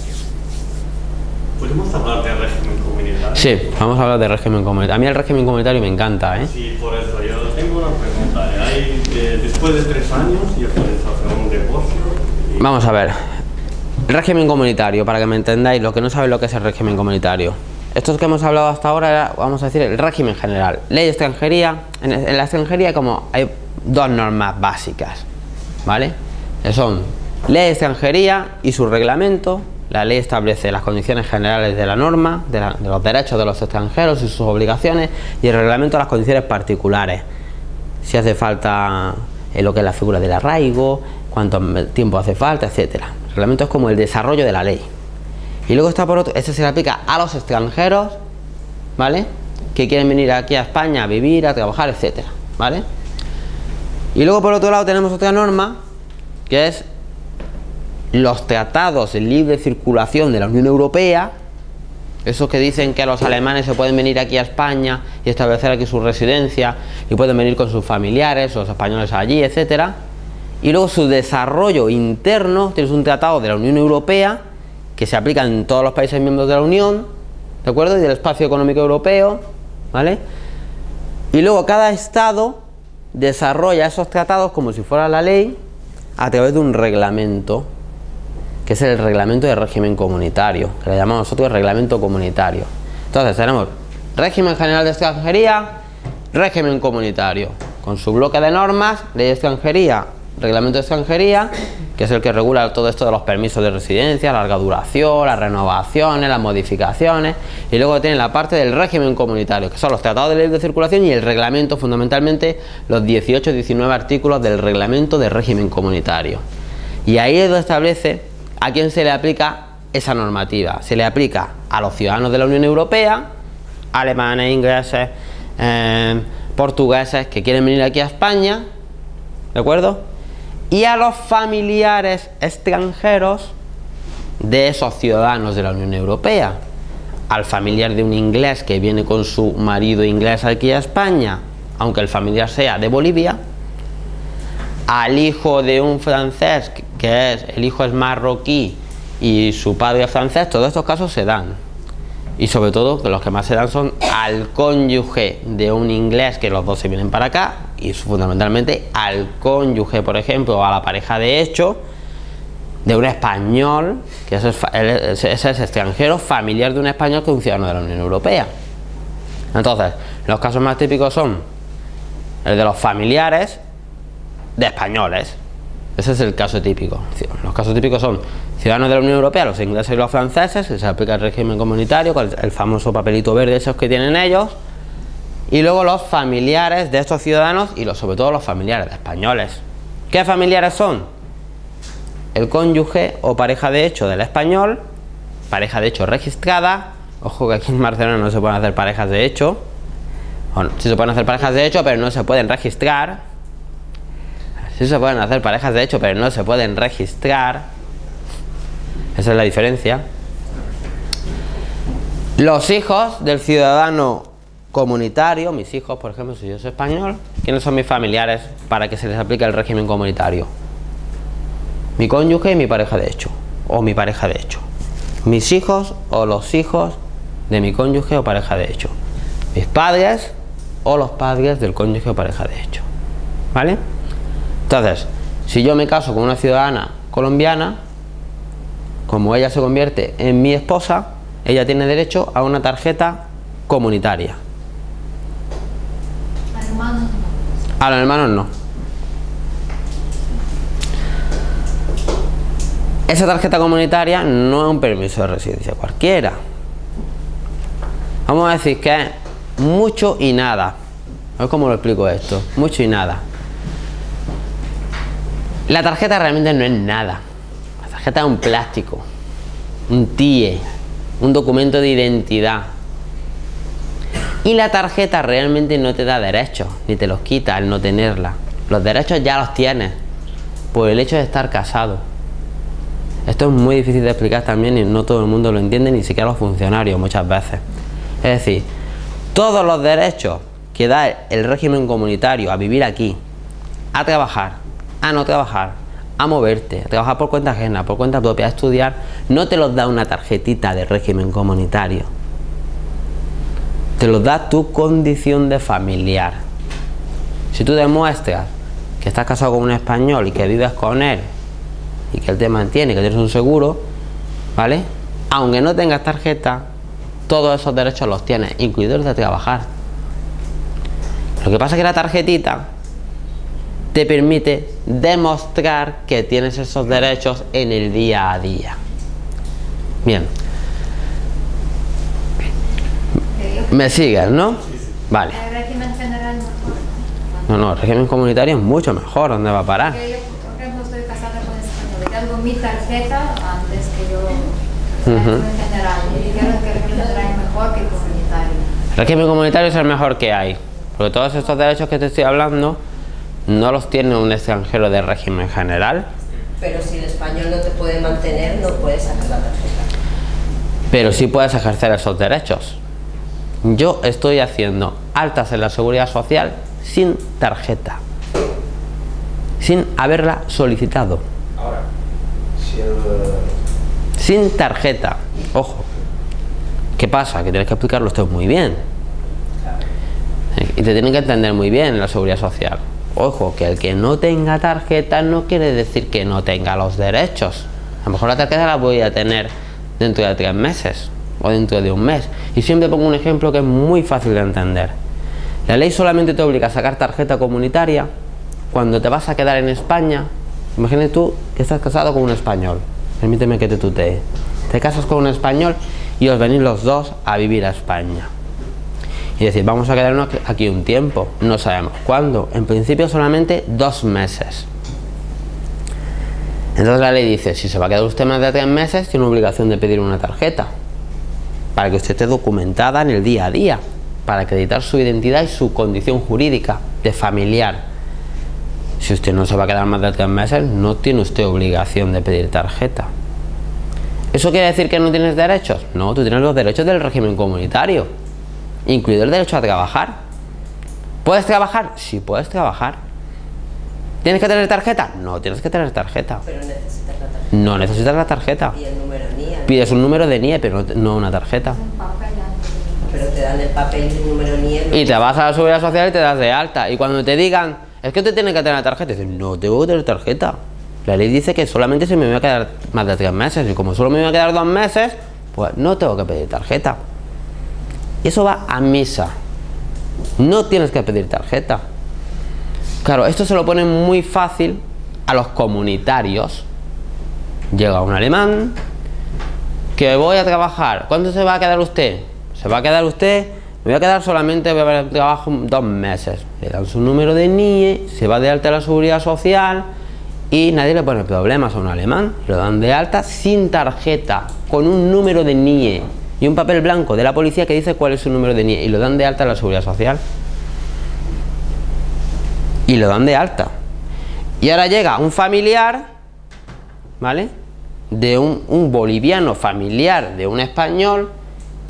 ¿Podemos hablar de régimen comunitario? Sí, vamos a hablar de régimen comunitario. A mí el régimen comunitario me encanta, ¿eh? Sí, por eso yo tengo una pregunta. ¿Hay, eh, después de tres años ya puedes hacer un divorcio? Y... Vamos a ver, el régimen comunitario, para que me entendáis, lo que no sabéis lo que es el régimen comunitario. Estos que hemos hablado hasta ahora era, vamos a decir, el régimen general. Ley de extranjería. En, en la extranjería como hay dos normas básicas, ¿vale? Que son ley de extranjería y su reglamento. La ley establece las condiciones generales de la norma, de, la, de los derechos de los extranjeros y sus obligaciones, y el reglamento las condiciones particulares. Si hace falta eh, lo que es la figura del arraigo, cuánto tiempo hace falta, etcétera. El reglamento es como el desarrollo de la ley. Y luego está por otro, este se le aplica a los extranjeros, ¿vale? Que quieren venir aquí a España a vivir, a trabajar, etcétera, ¿vale? Y luego por otro lado tenemos otra norma, que es los tratados de libre circulación de la Unión Europea, esos que dicen que los alemanes se pueden venir aquí a España y establecer aquí su residencia, y pueden venir con sus familiares, los españoles allí, etcétera. Y luego su desarrollo interno, tienes un tratado de la Unión Europea que se aplica en todos los países miembros de la Unión, ¿de acuerdo? Y del espacio económico europeo, ¿vale? Y luego cada estado desarrolla esos tratados como si fuera la ley a través de un reglamento, que es el reglamento de régimen comunitario, que le llamamos nosotros el reglamento comunitario. Entonces tenemos régimen general de extranjería, régimen comunitario, con su bloque de normas, ley de extranjería, reglamento de extranjería, que es el que regula todo esto de los permisos de residencia, larga duración, las renovaciones, las modificaciones. Y luego tiene la parte del régimen comunitario, que son los tratados de libre circulación y el reglamento, fundamentalmente los dieciocho diecinueve artículos del reglamento de régimen comunitario. Y ahí es donde establece a quién se le aplica esa normativa. Se le aplica a los ciudadanos de la Unión Europea, alemanes, ingleses, eh, portugueses, que quieren venir aquí a España, ¿de acuerdo? Y a los familiares extranjeros de esos ciudadanos de la Unión Europea. Al familiar de un inglés que viene con su marido inglés aquí a España, aunque el familiar sea de Bolivia. Al hijo de un francés, que es, el hijo es marroquí y su padre es francés. Todos estos casos se dan. Y sobre todo, que los que más se dan son al cónyuge de un inglés, que los dos se vienen para acá, y fundamentalmente al cónyuge, por ejemplo, a la pareja de hecho de un español, que ese es, ese es extranjero, familiar de un español que es un ciudadano de la Unión Europea. Entonces, Los casos más típicos son el de los familiares de españoles. Ese es el caso típico. Los casos típicos son ciudadanos de la Unión Europea, los ingleses y los franceses, que se aplica el régimen comunitario con el famoso papelito verde esos que tienen ellos. Y luego los familiares de estos ciudadanos y los, sobre todo los familiares de españoles. ¿Qué familiares son? El cónyuge o pareja de hecho del español, pareja de hecho registrada. Ojo que aquí en Barcelona no se pueden hacer parejas de hecho. Bueno, sí se pueden hacer parejas de hecho, pero no se pueden registrar. Sí se pueden hacer parejas de hecho, pero no se pueden registrar. Esa es la diferencia. Los hijos del ciudadano comunitario, mis hijos, por ejemplo, si yo soy español, ¿quiénes son mis familiares para que se les aplique el régimen comunitario? Mi cónyuge y mi pareja de hecho, o mi pareja de hecho. Mis hijos o los hijos de mi cónyuge o pareja de hecho. Mis padres o los padres del cónyuge o pareja de hecho. ¿Vale? Entonces, si yo me caso con una ciudadana colombiana, como ella se convierte en mi esposa, ella tiene derecho a una tarjeta comunitaria. A los hermanos no. Esa tarjeta comunitaria no es un permiso de residencia cualquiera. Vamos a decir que es mucho y nada. A ver cómo lo explico esto. Mucho y nada. La tarjeta realmente no es nada. La tarjeta es un plástico, un T I E, un documento de identidad. Y la tarjeta realmente no te da derechos, ni te los quita al no tenerla. Los derechos ya los tienes por el hecho de estar casado. Esto es muy difícil de explicar también y no todo el mundo lo entiende, ni siquiera los funcionarios muchas veces. Es decir, todos los derechos que da el régimen comunitario a vivir aquí, a trabajar, a no trabajar, a moverte, a trabajar por cuenta ajena, por cuenta propia, a estudiar, no te los da una tarjetita de régimen comunitario. Te los da tu condición de familiar. Si tú demuestras que estás casado con un español y que vives con él y que él te mantiene, que tienes un seguro, ¿vale? Aunque no tengas tarjeta, todos esos derechos los tienes, incluidos de trabajar. Lo que pasa es que la tarjetita te permite demostrar que tienes esos derechos en el día a día. Bien. ¿Me sigues, no? Vale. ¿El régimen general mejor? No, no, el régimen comunitario es mucho mejor. ¿Dónde va a parar? Yo, por ejemplo, estoy casada con español. Tengo mi tarjeta antes que yo. El régimen general. Y dijeron que el régimen general es mejor que el comunitario. El régimen comunitario es el mejor que hay. Porque todos estos derechos que te estoy hablando no los tiene un extranjero de régimen general. Pero si el español no te puede mantener, no puedes sacar la tarjeta. Pero sí puedes ejercer esos derechos. Yo estoy haciendo altas en la seguridad social sin tarjeta, sin haberla solicitado. Ahora, si el... sin tarjeta, ojo. ¿Qué pasa? Que tienes que explicarlo esto muy bien. Y te tienen que entender muy bien la seguridad social. Ojo, que el que no tenga tarjeta no quiere decir que no tenga los derechos. A lo mejor la tarjeta la voy a tener dentro de tres meses o dentro de un mes. Y siempre pongo un ejemplo que es muy fácil de entender. La ley solamente te obliga a sacar tarjeta comunitaria cuando te vas a quedar en España. Imagínate tú que estás casado con un español. Permíteme que te tutee. Te casas con un español y os venís los dos a vivir a España. Y decir, vamos a quedarnos aquí un tiempo, no sabemos cuándo, en principio solamente dos meses. Entonces la ley dice, si se va a quedar usted más de tres meses, tiene obligación de pedir una tarjeta, para que usted esté documentada en el día a día, para acreditar su identidad y su condición jurídica de familiar. Si usted no se va a quedar más de tres meses, no tiene usted obligación de pedir tarjeta. ¿Eso quiere decir que no tienes derechos? No, tú tienes los derechos del régimen comunitario, incluido el derecho a trabajar. ¿Puedes trabajar? Sí, puedes trabajar. ¿Tienes que tener tarjeta? No, tienes que tener tarjeta. Pero necesitas la tarjeta. No necesitas la tarjeta. Y el número N I E. Pides un número de N I E, pero no una tarjeta. Pero te dan el papel y el número N I E. Y te vas a la seguridad social y te das de alta. Y cuando te digan, es que usted tiene que tener la tarjeta, dices, no tengo que tener tarjeta. La ley dice que solamente si me voy a quedar más de tres meses. Y como solo me voy a quedar dos meses, pues no tengo que pedir tarjeta. Eso va a misa No tienes que pedir tarjeta. Claro, esto se lo ponen muy fácil a los comunitarios. Llega un alemán que voy a trabajar. ¿Cuánto se va a quedar usted? Se va a quedar usted. Me voy a quedar solamente, voy a ver el trabajo dos meses. Le dan su número de N I E, se va de alta a la seguridad social y nadie le pone problemas a un alemán. Lo dan de alta sin tarjeta, con un número de N I E y un papel blanco de la policía que dice cuál es su número de N I E, y lo dan de alta a la seguridad social. Y lo dan de alta. Y ahora llega un familiar, ¿vale? De un, un boliviano familiar de un español,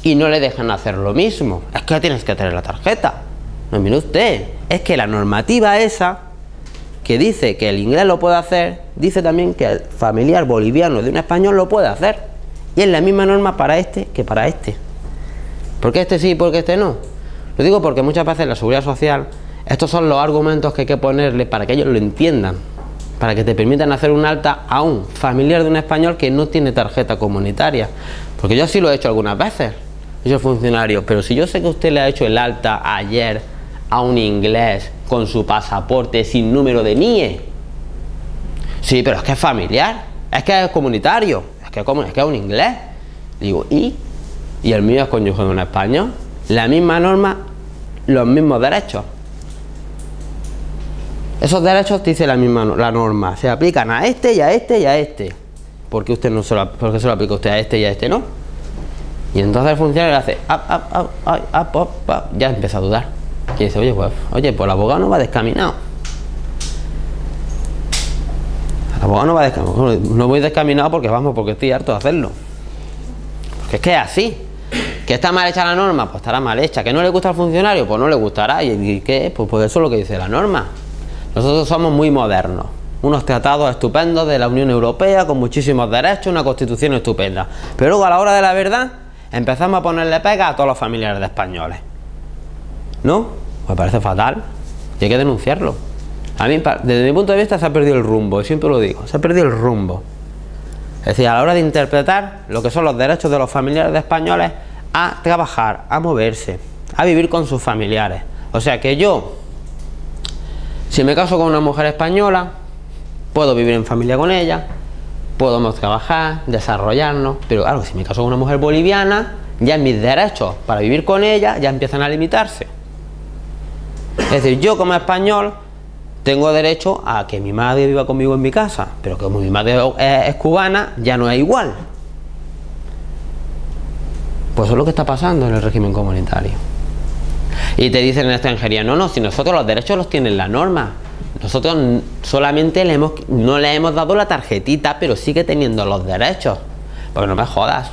y no le dejan hacer lo mismo. Es que tienes que tener la tarjeta. No, mire usted, es que la normativa esa que dice que el inglés lo puede hacer, dice también que el familiar boliviano de un español lo puede hacer. Y es la misma norma para este que para este. ¿Por qué este sí y por qué este no? Lo digo porque muchas veces la seguridad social, estos son los argumentos que hay que ponerle para que ellos lo entiendan, para que te permitan hacer un alta a un familiar de un español que no tiene tarjeta comunitaria. Porque yo sí lo he hecho algunas veces, he hecho funcionario, pero si yo sé que usted le ha hecho el alta ayer a un inglés con su pasaporte sin número de N I E. Sí, pero es que es familiar, es que es comunitario, es que es que es un inglés. Digo, ¿y? Y el mío es cónyuge de un español. La misma norma, los mismos derechos. Esos derechos te dice la misma la norma, se aplican a este y a este y a este. ¿Por qué usted no se lo, por qué se lo aplica usted a este y a este no? Y entonces el funcionario le hace up, up, up, up, up, up, up, ya empieza a dudar. Y dice, oye, pues, oye, pues el abogado no va descaminado. El abogado no va descaminado. No voy descaminado porque vamos, porque estoy harto de hacerlo. Porque es que es así. ¿Que está mal hecha la norma? Pues estará mal hecha. ¿Que no le gusta al funcionario? Pues no le gustará. ¿Y qué? Pues, pues eso es lo que dice la norma. Nosotros somos muy modernos, unos tratados estupendos de la Unión Europea, con muchísimos derechos, una constitución estupenda. Pero luego a la hora de la verdad empezamos a ponerle pega a todos los familiares de españoles. ¿No? Me parece fatal y hay que denunciarlo. A mí, desde mi punto de vista, se ha perdido el rumbo, y siempre lo digo, se ha perdido el rumbo. Es decir, a la hora de interpretar lo que son los derechos de los familiares de españoles a trabajar, a moverse, a vivir con sus familiares. O sea que yo, si me caso con una mujer española, puedo vivir en familia con ella, podemos trabajar, desarrollarnos, pero claro, si me caso con una mujer boliviana, ya mis derechos para vivir con ella ya empiezan a limitarse. Es decir, yo como español tengo derecho a que mi madre viva conmigo en mi casa, pero como mi madre es cubana, ya no es igual. Pues eso es lo que está pasando en el régimen comunitario. Y te dicen en la extranjería, no, no, si nosotros los derechos los tienen la norma, nosotros solamente le hemos, no le hemos dado la tarjetita, pero sigue teniendo los derechos. Porque no me jodas,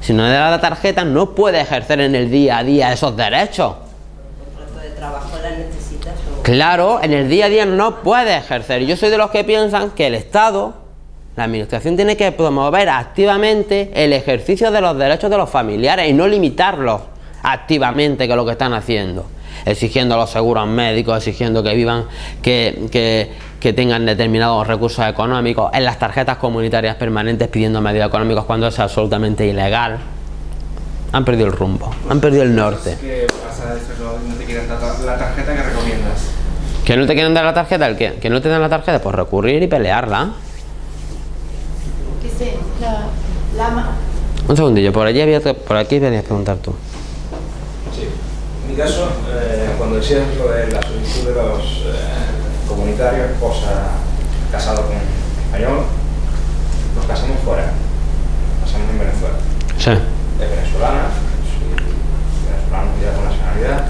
si no le das la tarjeta no puedes ejercer en el día a día esos derechos. Pero por el contrato de trabajo la necesitas, ¿o? Claro, en el día a día no puedes ejercer. Yo soy de los que piensan que el Estado, la administración, tiene que promover activamente el ejercicio de los derechos de los familiares y no limitarlos activamente, que es lo que están haciendo, exigiendo los seguros médicos, exigiendo que vivan, que, que, que tengan determinados recursos económicos, en las tarjetas comunitarias permanentes pidiendo medios económicos cuando es absolutamente ilegal. Han perdido el rumbo, han perdido el norte. ¿Qué pasa de eso? ¿No te quieren dar la tarjeta que recomiendas? ¿Que no te quieren dar la tarjeta? ¿El qué? ¿Que no te dan la tarjeta? Pues recurrir y pelearla. Un segundillo, por allí había, por aquí venías a preguntar tú. En mi caso, eh, cuando decías lo de la solicitud de los eh, comunitarios, esposa casado con español, nos casamos fuera, casamos en Venezuela. Sí. Es venezolana, soy venezolano ya con nacionalidad.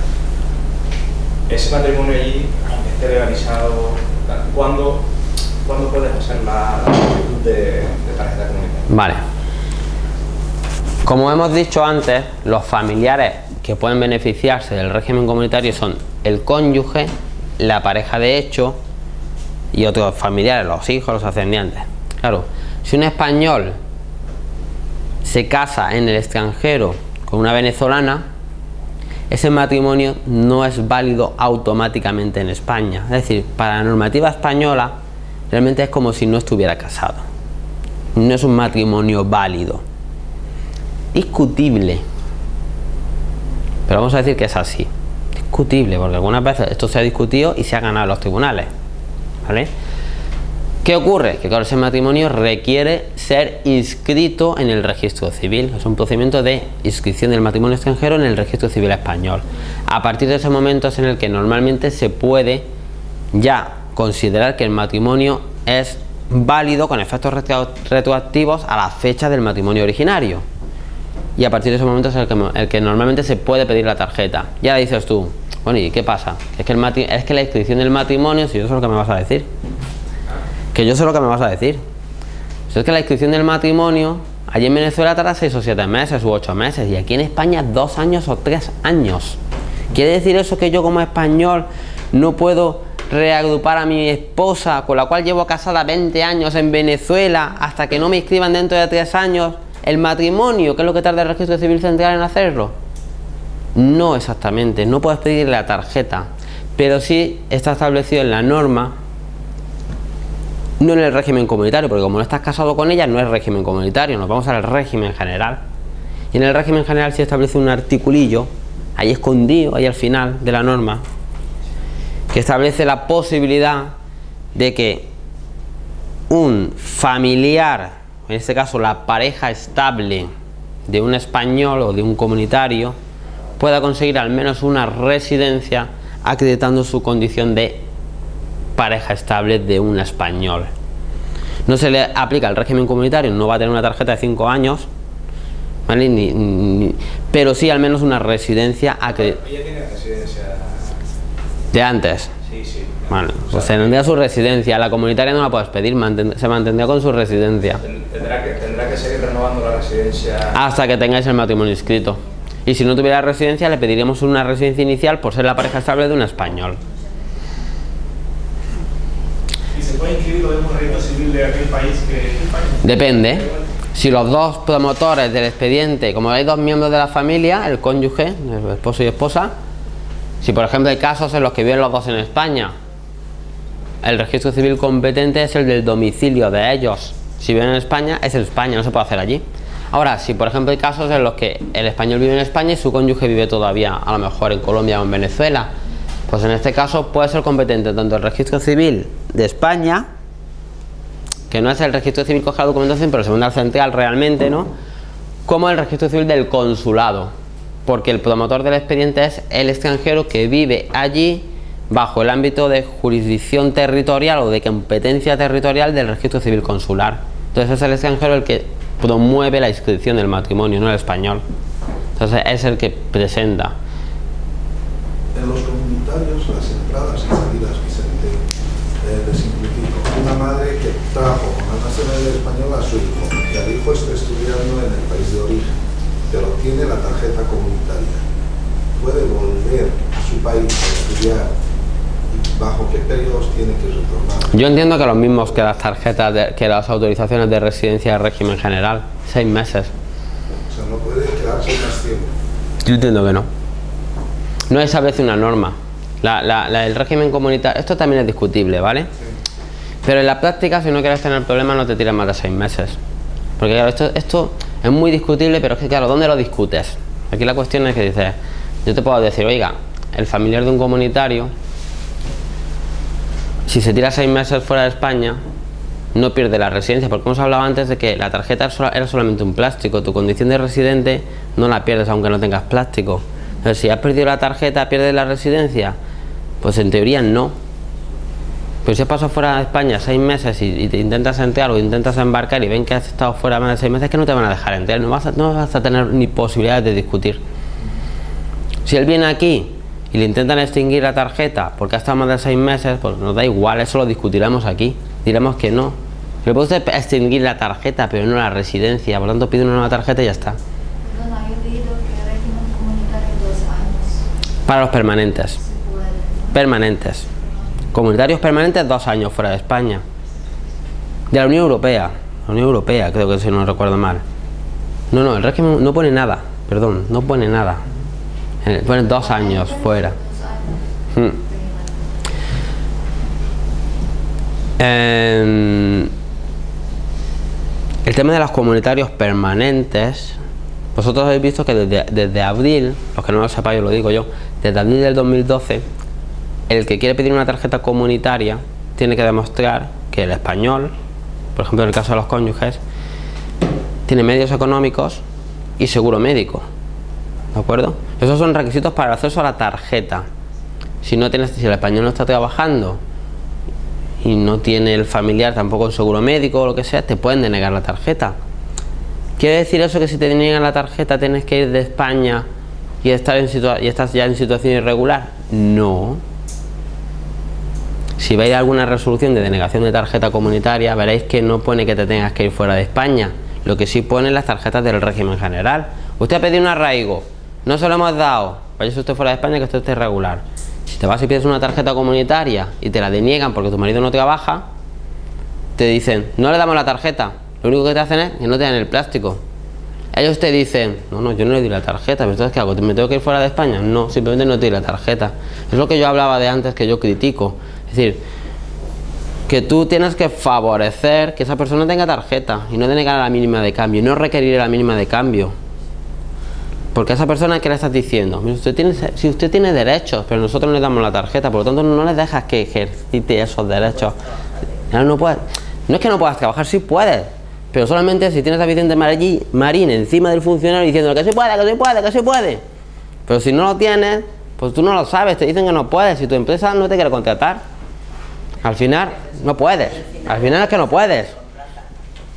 Ese matrimonio allí esté legalizado, ¿cuándo, ¿cuándo puedes hacer la, la solicitud de, de tarjeta comunitaria? Vale. Como hemos dicho antes, los familiares que pueden beneficiarse del régimen comunitario son el cónyuge, la pareja de hecho y otros familiares, los hijos, los ascendientes. Claro, si un español se casa en el extranjero con una venezolana, ese matrimonio no es válido automáticamente en España. Es decir, para la normativa española realmente es como si no estuviera casado. No es un matrimonio válido. Discutible. Pero vamos a decir que es así. discutible, porque algunas veces esto se ha discutido y se ha ganado en los tribunales, ¿vale? ¿Qué ocurre? Que claro, ese matrimonio requiere ser inscrito en el registro civil. Es un procedimiento de inscripción del matrimonio extranjero en el registro civil español. A partir de ese momento es en el que normalmente se puede ya considerar que el matrimonio es válido con efectos retroactivos a la fecha del matrimonio originario. Y a partir de ese momento es el que, el que normalmente se puede pedir la tarjeta. Y ahora dices tú, bueno, ¿y qué pasa? Es que, el matri es que la inscripción del matrimonio, si yo sé lo que me vas a decir... Que yo sé lo que me vas a decir. Eso es que la inscripción del matrimonio allí en Venezuela tarda seis o siete meses u ocho meses, y aquí en España dos años o tres años. ¿Quiere decir eso que yo como español no puedo reagrupar a mi esposa, con la cual llevo casada veinte años en Venezuela, hasta que no me inscriban dentro de tres años el matrimonio, que es lo que tarda el registro civil central en hacerlo? No exactamente, no puedes pedir la tarjeta, pero sí está establecido en la norma. No en el régimen comunitario, porque como no estás casado con ella, no es régimen comunitario, nos vamos al régimen general. Y en el régimen general se establece un articulillo, ahí escondido, ahí al final de la norma, que establece la posibilidad de que un familiar, en este caso la pareja estable de un español o de un comunitario, pueda conseguir al menos una residencia acreditando su condición de pareja estable de un español. No se le aplica el régimen comunitario, no va a tener una tarjeta de cinco años, ¿vale? Ni, ni, pero sí al menos una residencia a que... Ella tiene residencia de antes. Sí, sí. Bueno, pues tendría su residencia, la comunitaria no la puedes pedir, manten, se mantendrá con su residencia. Tendrá que, tendrá que seguir renovando la residencia hasta que tengáis el matrimonio inscrito. Y si no tuviera residencia, le pediríamos una residencia inicial por ser la pareja estable de un español. ¿Se puede inscribir todo un registro civil de aquel país que el país? Depende. Si los dos promotores del expediente, como hay dos miembros de la familia, el cónyuge, el esposo y esposa, si por ejemplo hay casos en los que viven los dos en España, el registro civil competente es el del domicilio de ellos. Si viven en España, es en España, no se puede hacer allí. Ahora, si por ejemplo hay casos en los que el español vive en España y su cónyuge vive todavía, a lo mejor en Colombia o en Venezuela, pues en este caso puede ser competente tanto el registro civil de España, que no es el registro civil coge la documentación, pero se manda al central realmente, ¿no?, como el registro civil del consulado, porque el promotor del expediente es el extranjero que vive allí bajo el ámbito de jurisdicción territorial o de competencia territorial del registro civil consular. Entonces es el extranjero el que promueve la inscripción del matrimonio, no el español. Entonces es el que presenta. En los comunitarios, las entradas y salidas, Vicente, eh, les simplifico. Una madre que trajo con la nacionalidad española a su hijo, y al hijo está estudiando en el país de origen, pero tiene la tarjeta comunitaria. Puede volver a su país a estudiar, y bajo qué periodos tiene que retornar. Yo entiendo que los mismos que las tarjetas, de, que las autorizaciones de residencia de régimen general, seis meses. O sea, no puede quedarse más tiempo. Yo entiendo que no. No establece una norma. La, la, la, el régimen comunitario, esto también es discutible, ¿vale? Sí. Pero en la práctica, si no quieres tener problemas, no te tiras más de seis meses. Porque claro, esto, esto es muy discutible, pero es que claro, ¿dónde lo discutes? Aquí la cuestión es que dices, yo te puedo decir, oiga, el familiar de un comunitario, si se tira seis meses fuera de España, no pierde la residencia, porque hemos hablado antes de que la tarjeta era solamente un plástico, tu condición de residente no la pierdes aunque no tengas plástico. Pero si has perdido la tarjeta, ¿pierdes la residencia? Pues en teoría no. Pero si has pasado fuera de España seis meses y, y te intentas entrar o intentas embarcar y ven que has estado fuera más de seis meses, que no te van a dejar entrar, no vas a, no vas a tener ni posibilidades de discutir. Si él viene aquí y le intentan extinguir la tarjeta porque ha estado más de seis meses, pues nos da igual, eso lo discutiremos aquí. Diremos que no. Le puedes extinguir la tarjeta, pero no la residencia, por lo tanto pide una nueva tarjeta y ya está. Para los permanentes. Permanentes. Comunitarios permanentes dos años fuera de España. De la Unión Europea. La Unión Europea, creo que si no recuerdo mal. No, no, el régimen no pone nada. Perdón, no pone nada. Pone dos años fuera. Hmm. Eh, el tema de los comunitarios permanentes. Vosotros habéis visto que desde, desde abril, los que no lo sepáis, lo digo yo, desde abril del dos mil doce, el que quiere pedir una tarjeta comunitaria tiene que demostrar que el español, por ejemplo en el caso de los cónyuges, tiene medios económicos y seguro médico, ¿de acuerdo? Esos son requisitos para el acceso a la tarjeta. Si no tienes, si el español no está trabajando y no tiene el familiar tampoco el seguro médico o lo que sea, te pueden denegar la tarjeta. ¿Quiere decir eso que si te deniegan la tarjeta tienes que ir de España y estar en situa- y estás ya en situación irregular? No. Si veis alguna resolución de denegación de tarjeta comunitaria, veréis que no pone que te tengas que ir fuera de España. Lo que sí pone las tarjetas del régimen general. Usted ha pedido un arraigo, no se lo hemos dado, vaya usted fuera de España que usted esté irregular. Si te vas y pides una tarjeta comunitaria y te la deniegan porque tu marido no trabaja, te dicen, no le damos la tarjeta. Lo único que te hacen es que no te dan el plástico. Ellos te dicen, no, no, yo no le di la tarjeta, pero entonces ¿qué hago? ¿Me tengo que ir fuera de España? No, simplemente no te di la tarjeta. Es lo que yo hablaba de antes, que yo critico. Es decir, que tú tienes que favorecer que esa persona tenga tarjeta y no denegar a la mínima de cambio, no requerir la mínima de cambio. Porque a esa persona, ¿qué le estás diciendo? Mira, usted tiene, si usted tiene derechos, pero nosotros no le damos la tarjeta, por lo tanto no le dejas que ejercite esos derechos. No puedes, no es que no puedas trabajar, sí puedes, pero solamente si tienes a Vicente Marín encima del funcionario diciendo que sí puede, que sí puede, que sí puede. Pero si no lo tienes, pues tú no lo sabes, te dicen que no puedes, si tu empresa no te quiere contratar. Al final no puedes, al final es que no puedes.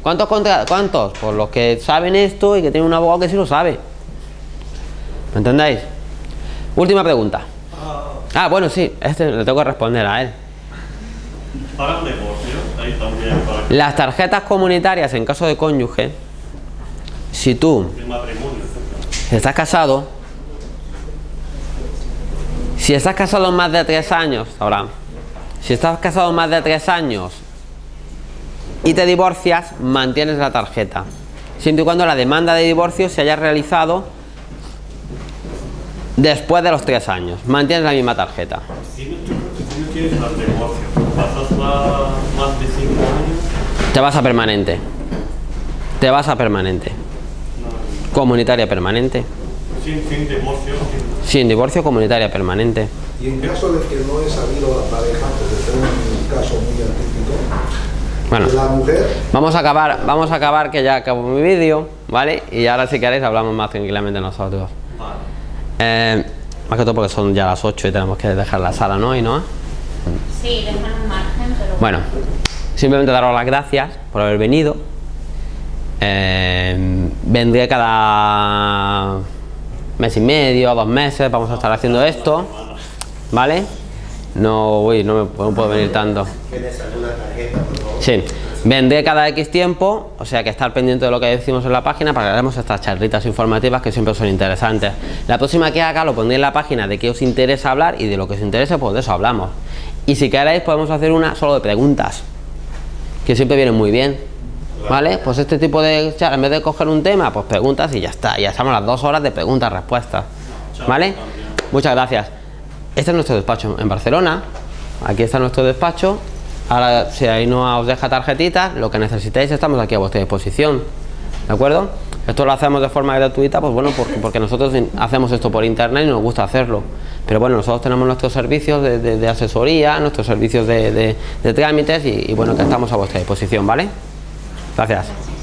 ¿Cuántos contra, cuántos? Por los que saben esto y que tienen un abogado que sí lo sabe. ¿Me entendéis? Última pregunta. Ah, bueno, sí, este le tengo que responder a él. Para un divorcio, ahí también para... Las tarjetas comunitarias en caso de cónyuge, si tú estás casado, si estás casado más de tres años, ahora. Si estás casado más de tres años y te divorcias, mantienes la tarjeta, siempre y cuando la demanda de divorcio se haya realizado después de los tres años. Mantienes la misma tarjeta. Si no, si no quieres más divorcio, pasas más de cinco años. Te vas a permanente. Te vas a permanente. No. Comunitaria permanente. Sin, sin divorcio. Sin... sin divorcio, comunitaria permanente. Y en caso de que no he sabido la pareja, porque tengo un caso muy atípico, bueno, la mujer... Vamos a acabar, vamos a acabar que ya acabo mi vídeo, ¿vale? Y ahora si queréis hablamos más tranquilamente nosotros. Vale. Eh, más que todo porque son ya las ocho y tenemos que dejar la sala, ¿no? ¿Y no? Sí, dejan un margen, pero... Bueno, simplemente daros las gracias por haber venido. Eh, vendré cada mes y medio, dos meses, vamos a estar haciendo esto. ¿Vale? No, uy, no, me, no puedo venir tanto. ¿Tienes alguna tarjeta, por favor? Sí, vendré cada X tiempo, o sea que estar pendiente de lo que decimos en la página para que hagamos estas charlitas informativas que siempre son interesantes. La próxima que haga lo pondré en la página de qué os interesa hablar y de lo que os interesa, pues de eso hablamos. Y si queréis podemos hacer una solo de preguntas, que siempre vienen muy bien. ¿Vale? Pues este tipo de charlas, en vez de coger un tema, pues preguntas y ya está. Ya estamos a las dos horas de preguntas-respuestas. ¿Vale? Muchas gracias. Este es nuestro despacho en Barcelona, aquí está nuestro despacho. Ahora si ahí no os deja tarjetitas, lo que necesitéis estamos aquí a vuestra disposición, ¿de acuerdo? Esto lo hacemos de forma gratuita, pues bueno, porque, porque nosotros hacemos esto por internet y nos gusta hacerlo. Pero bueno, nosotros tenemos nuestros servicios de, de, de asesoría, nuestros servicios de, de, de trámites y, y bueno, que estamos a vuestra disposición, ¿vale? Gracias.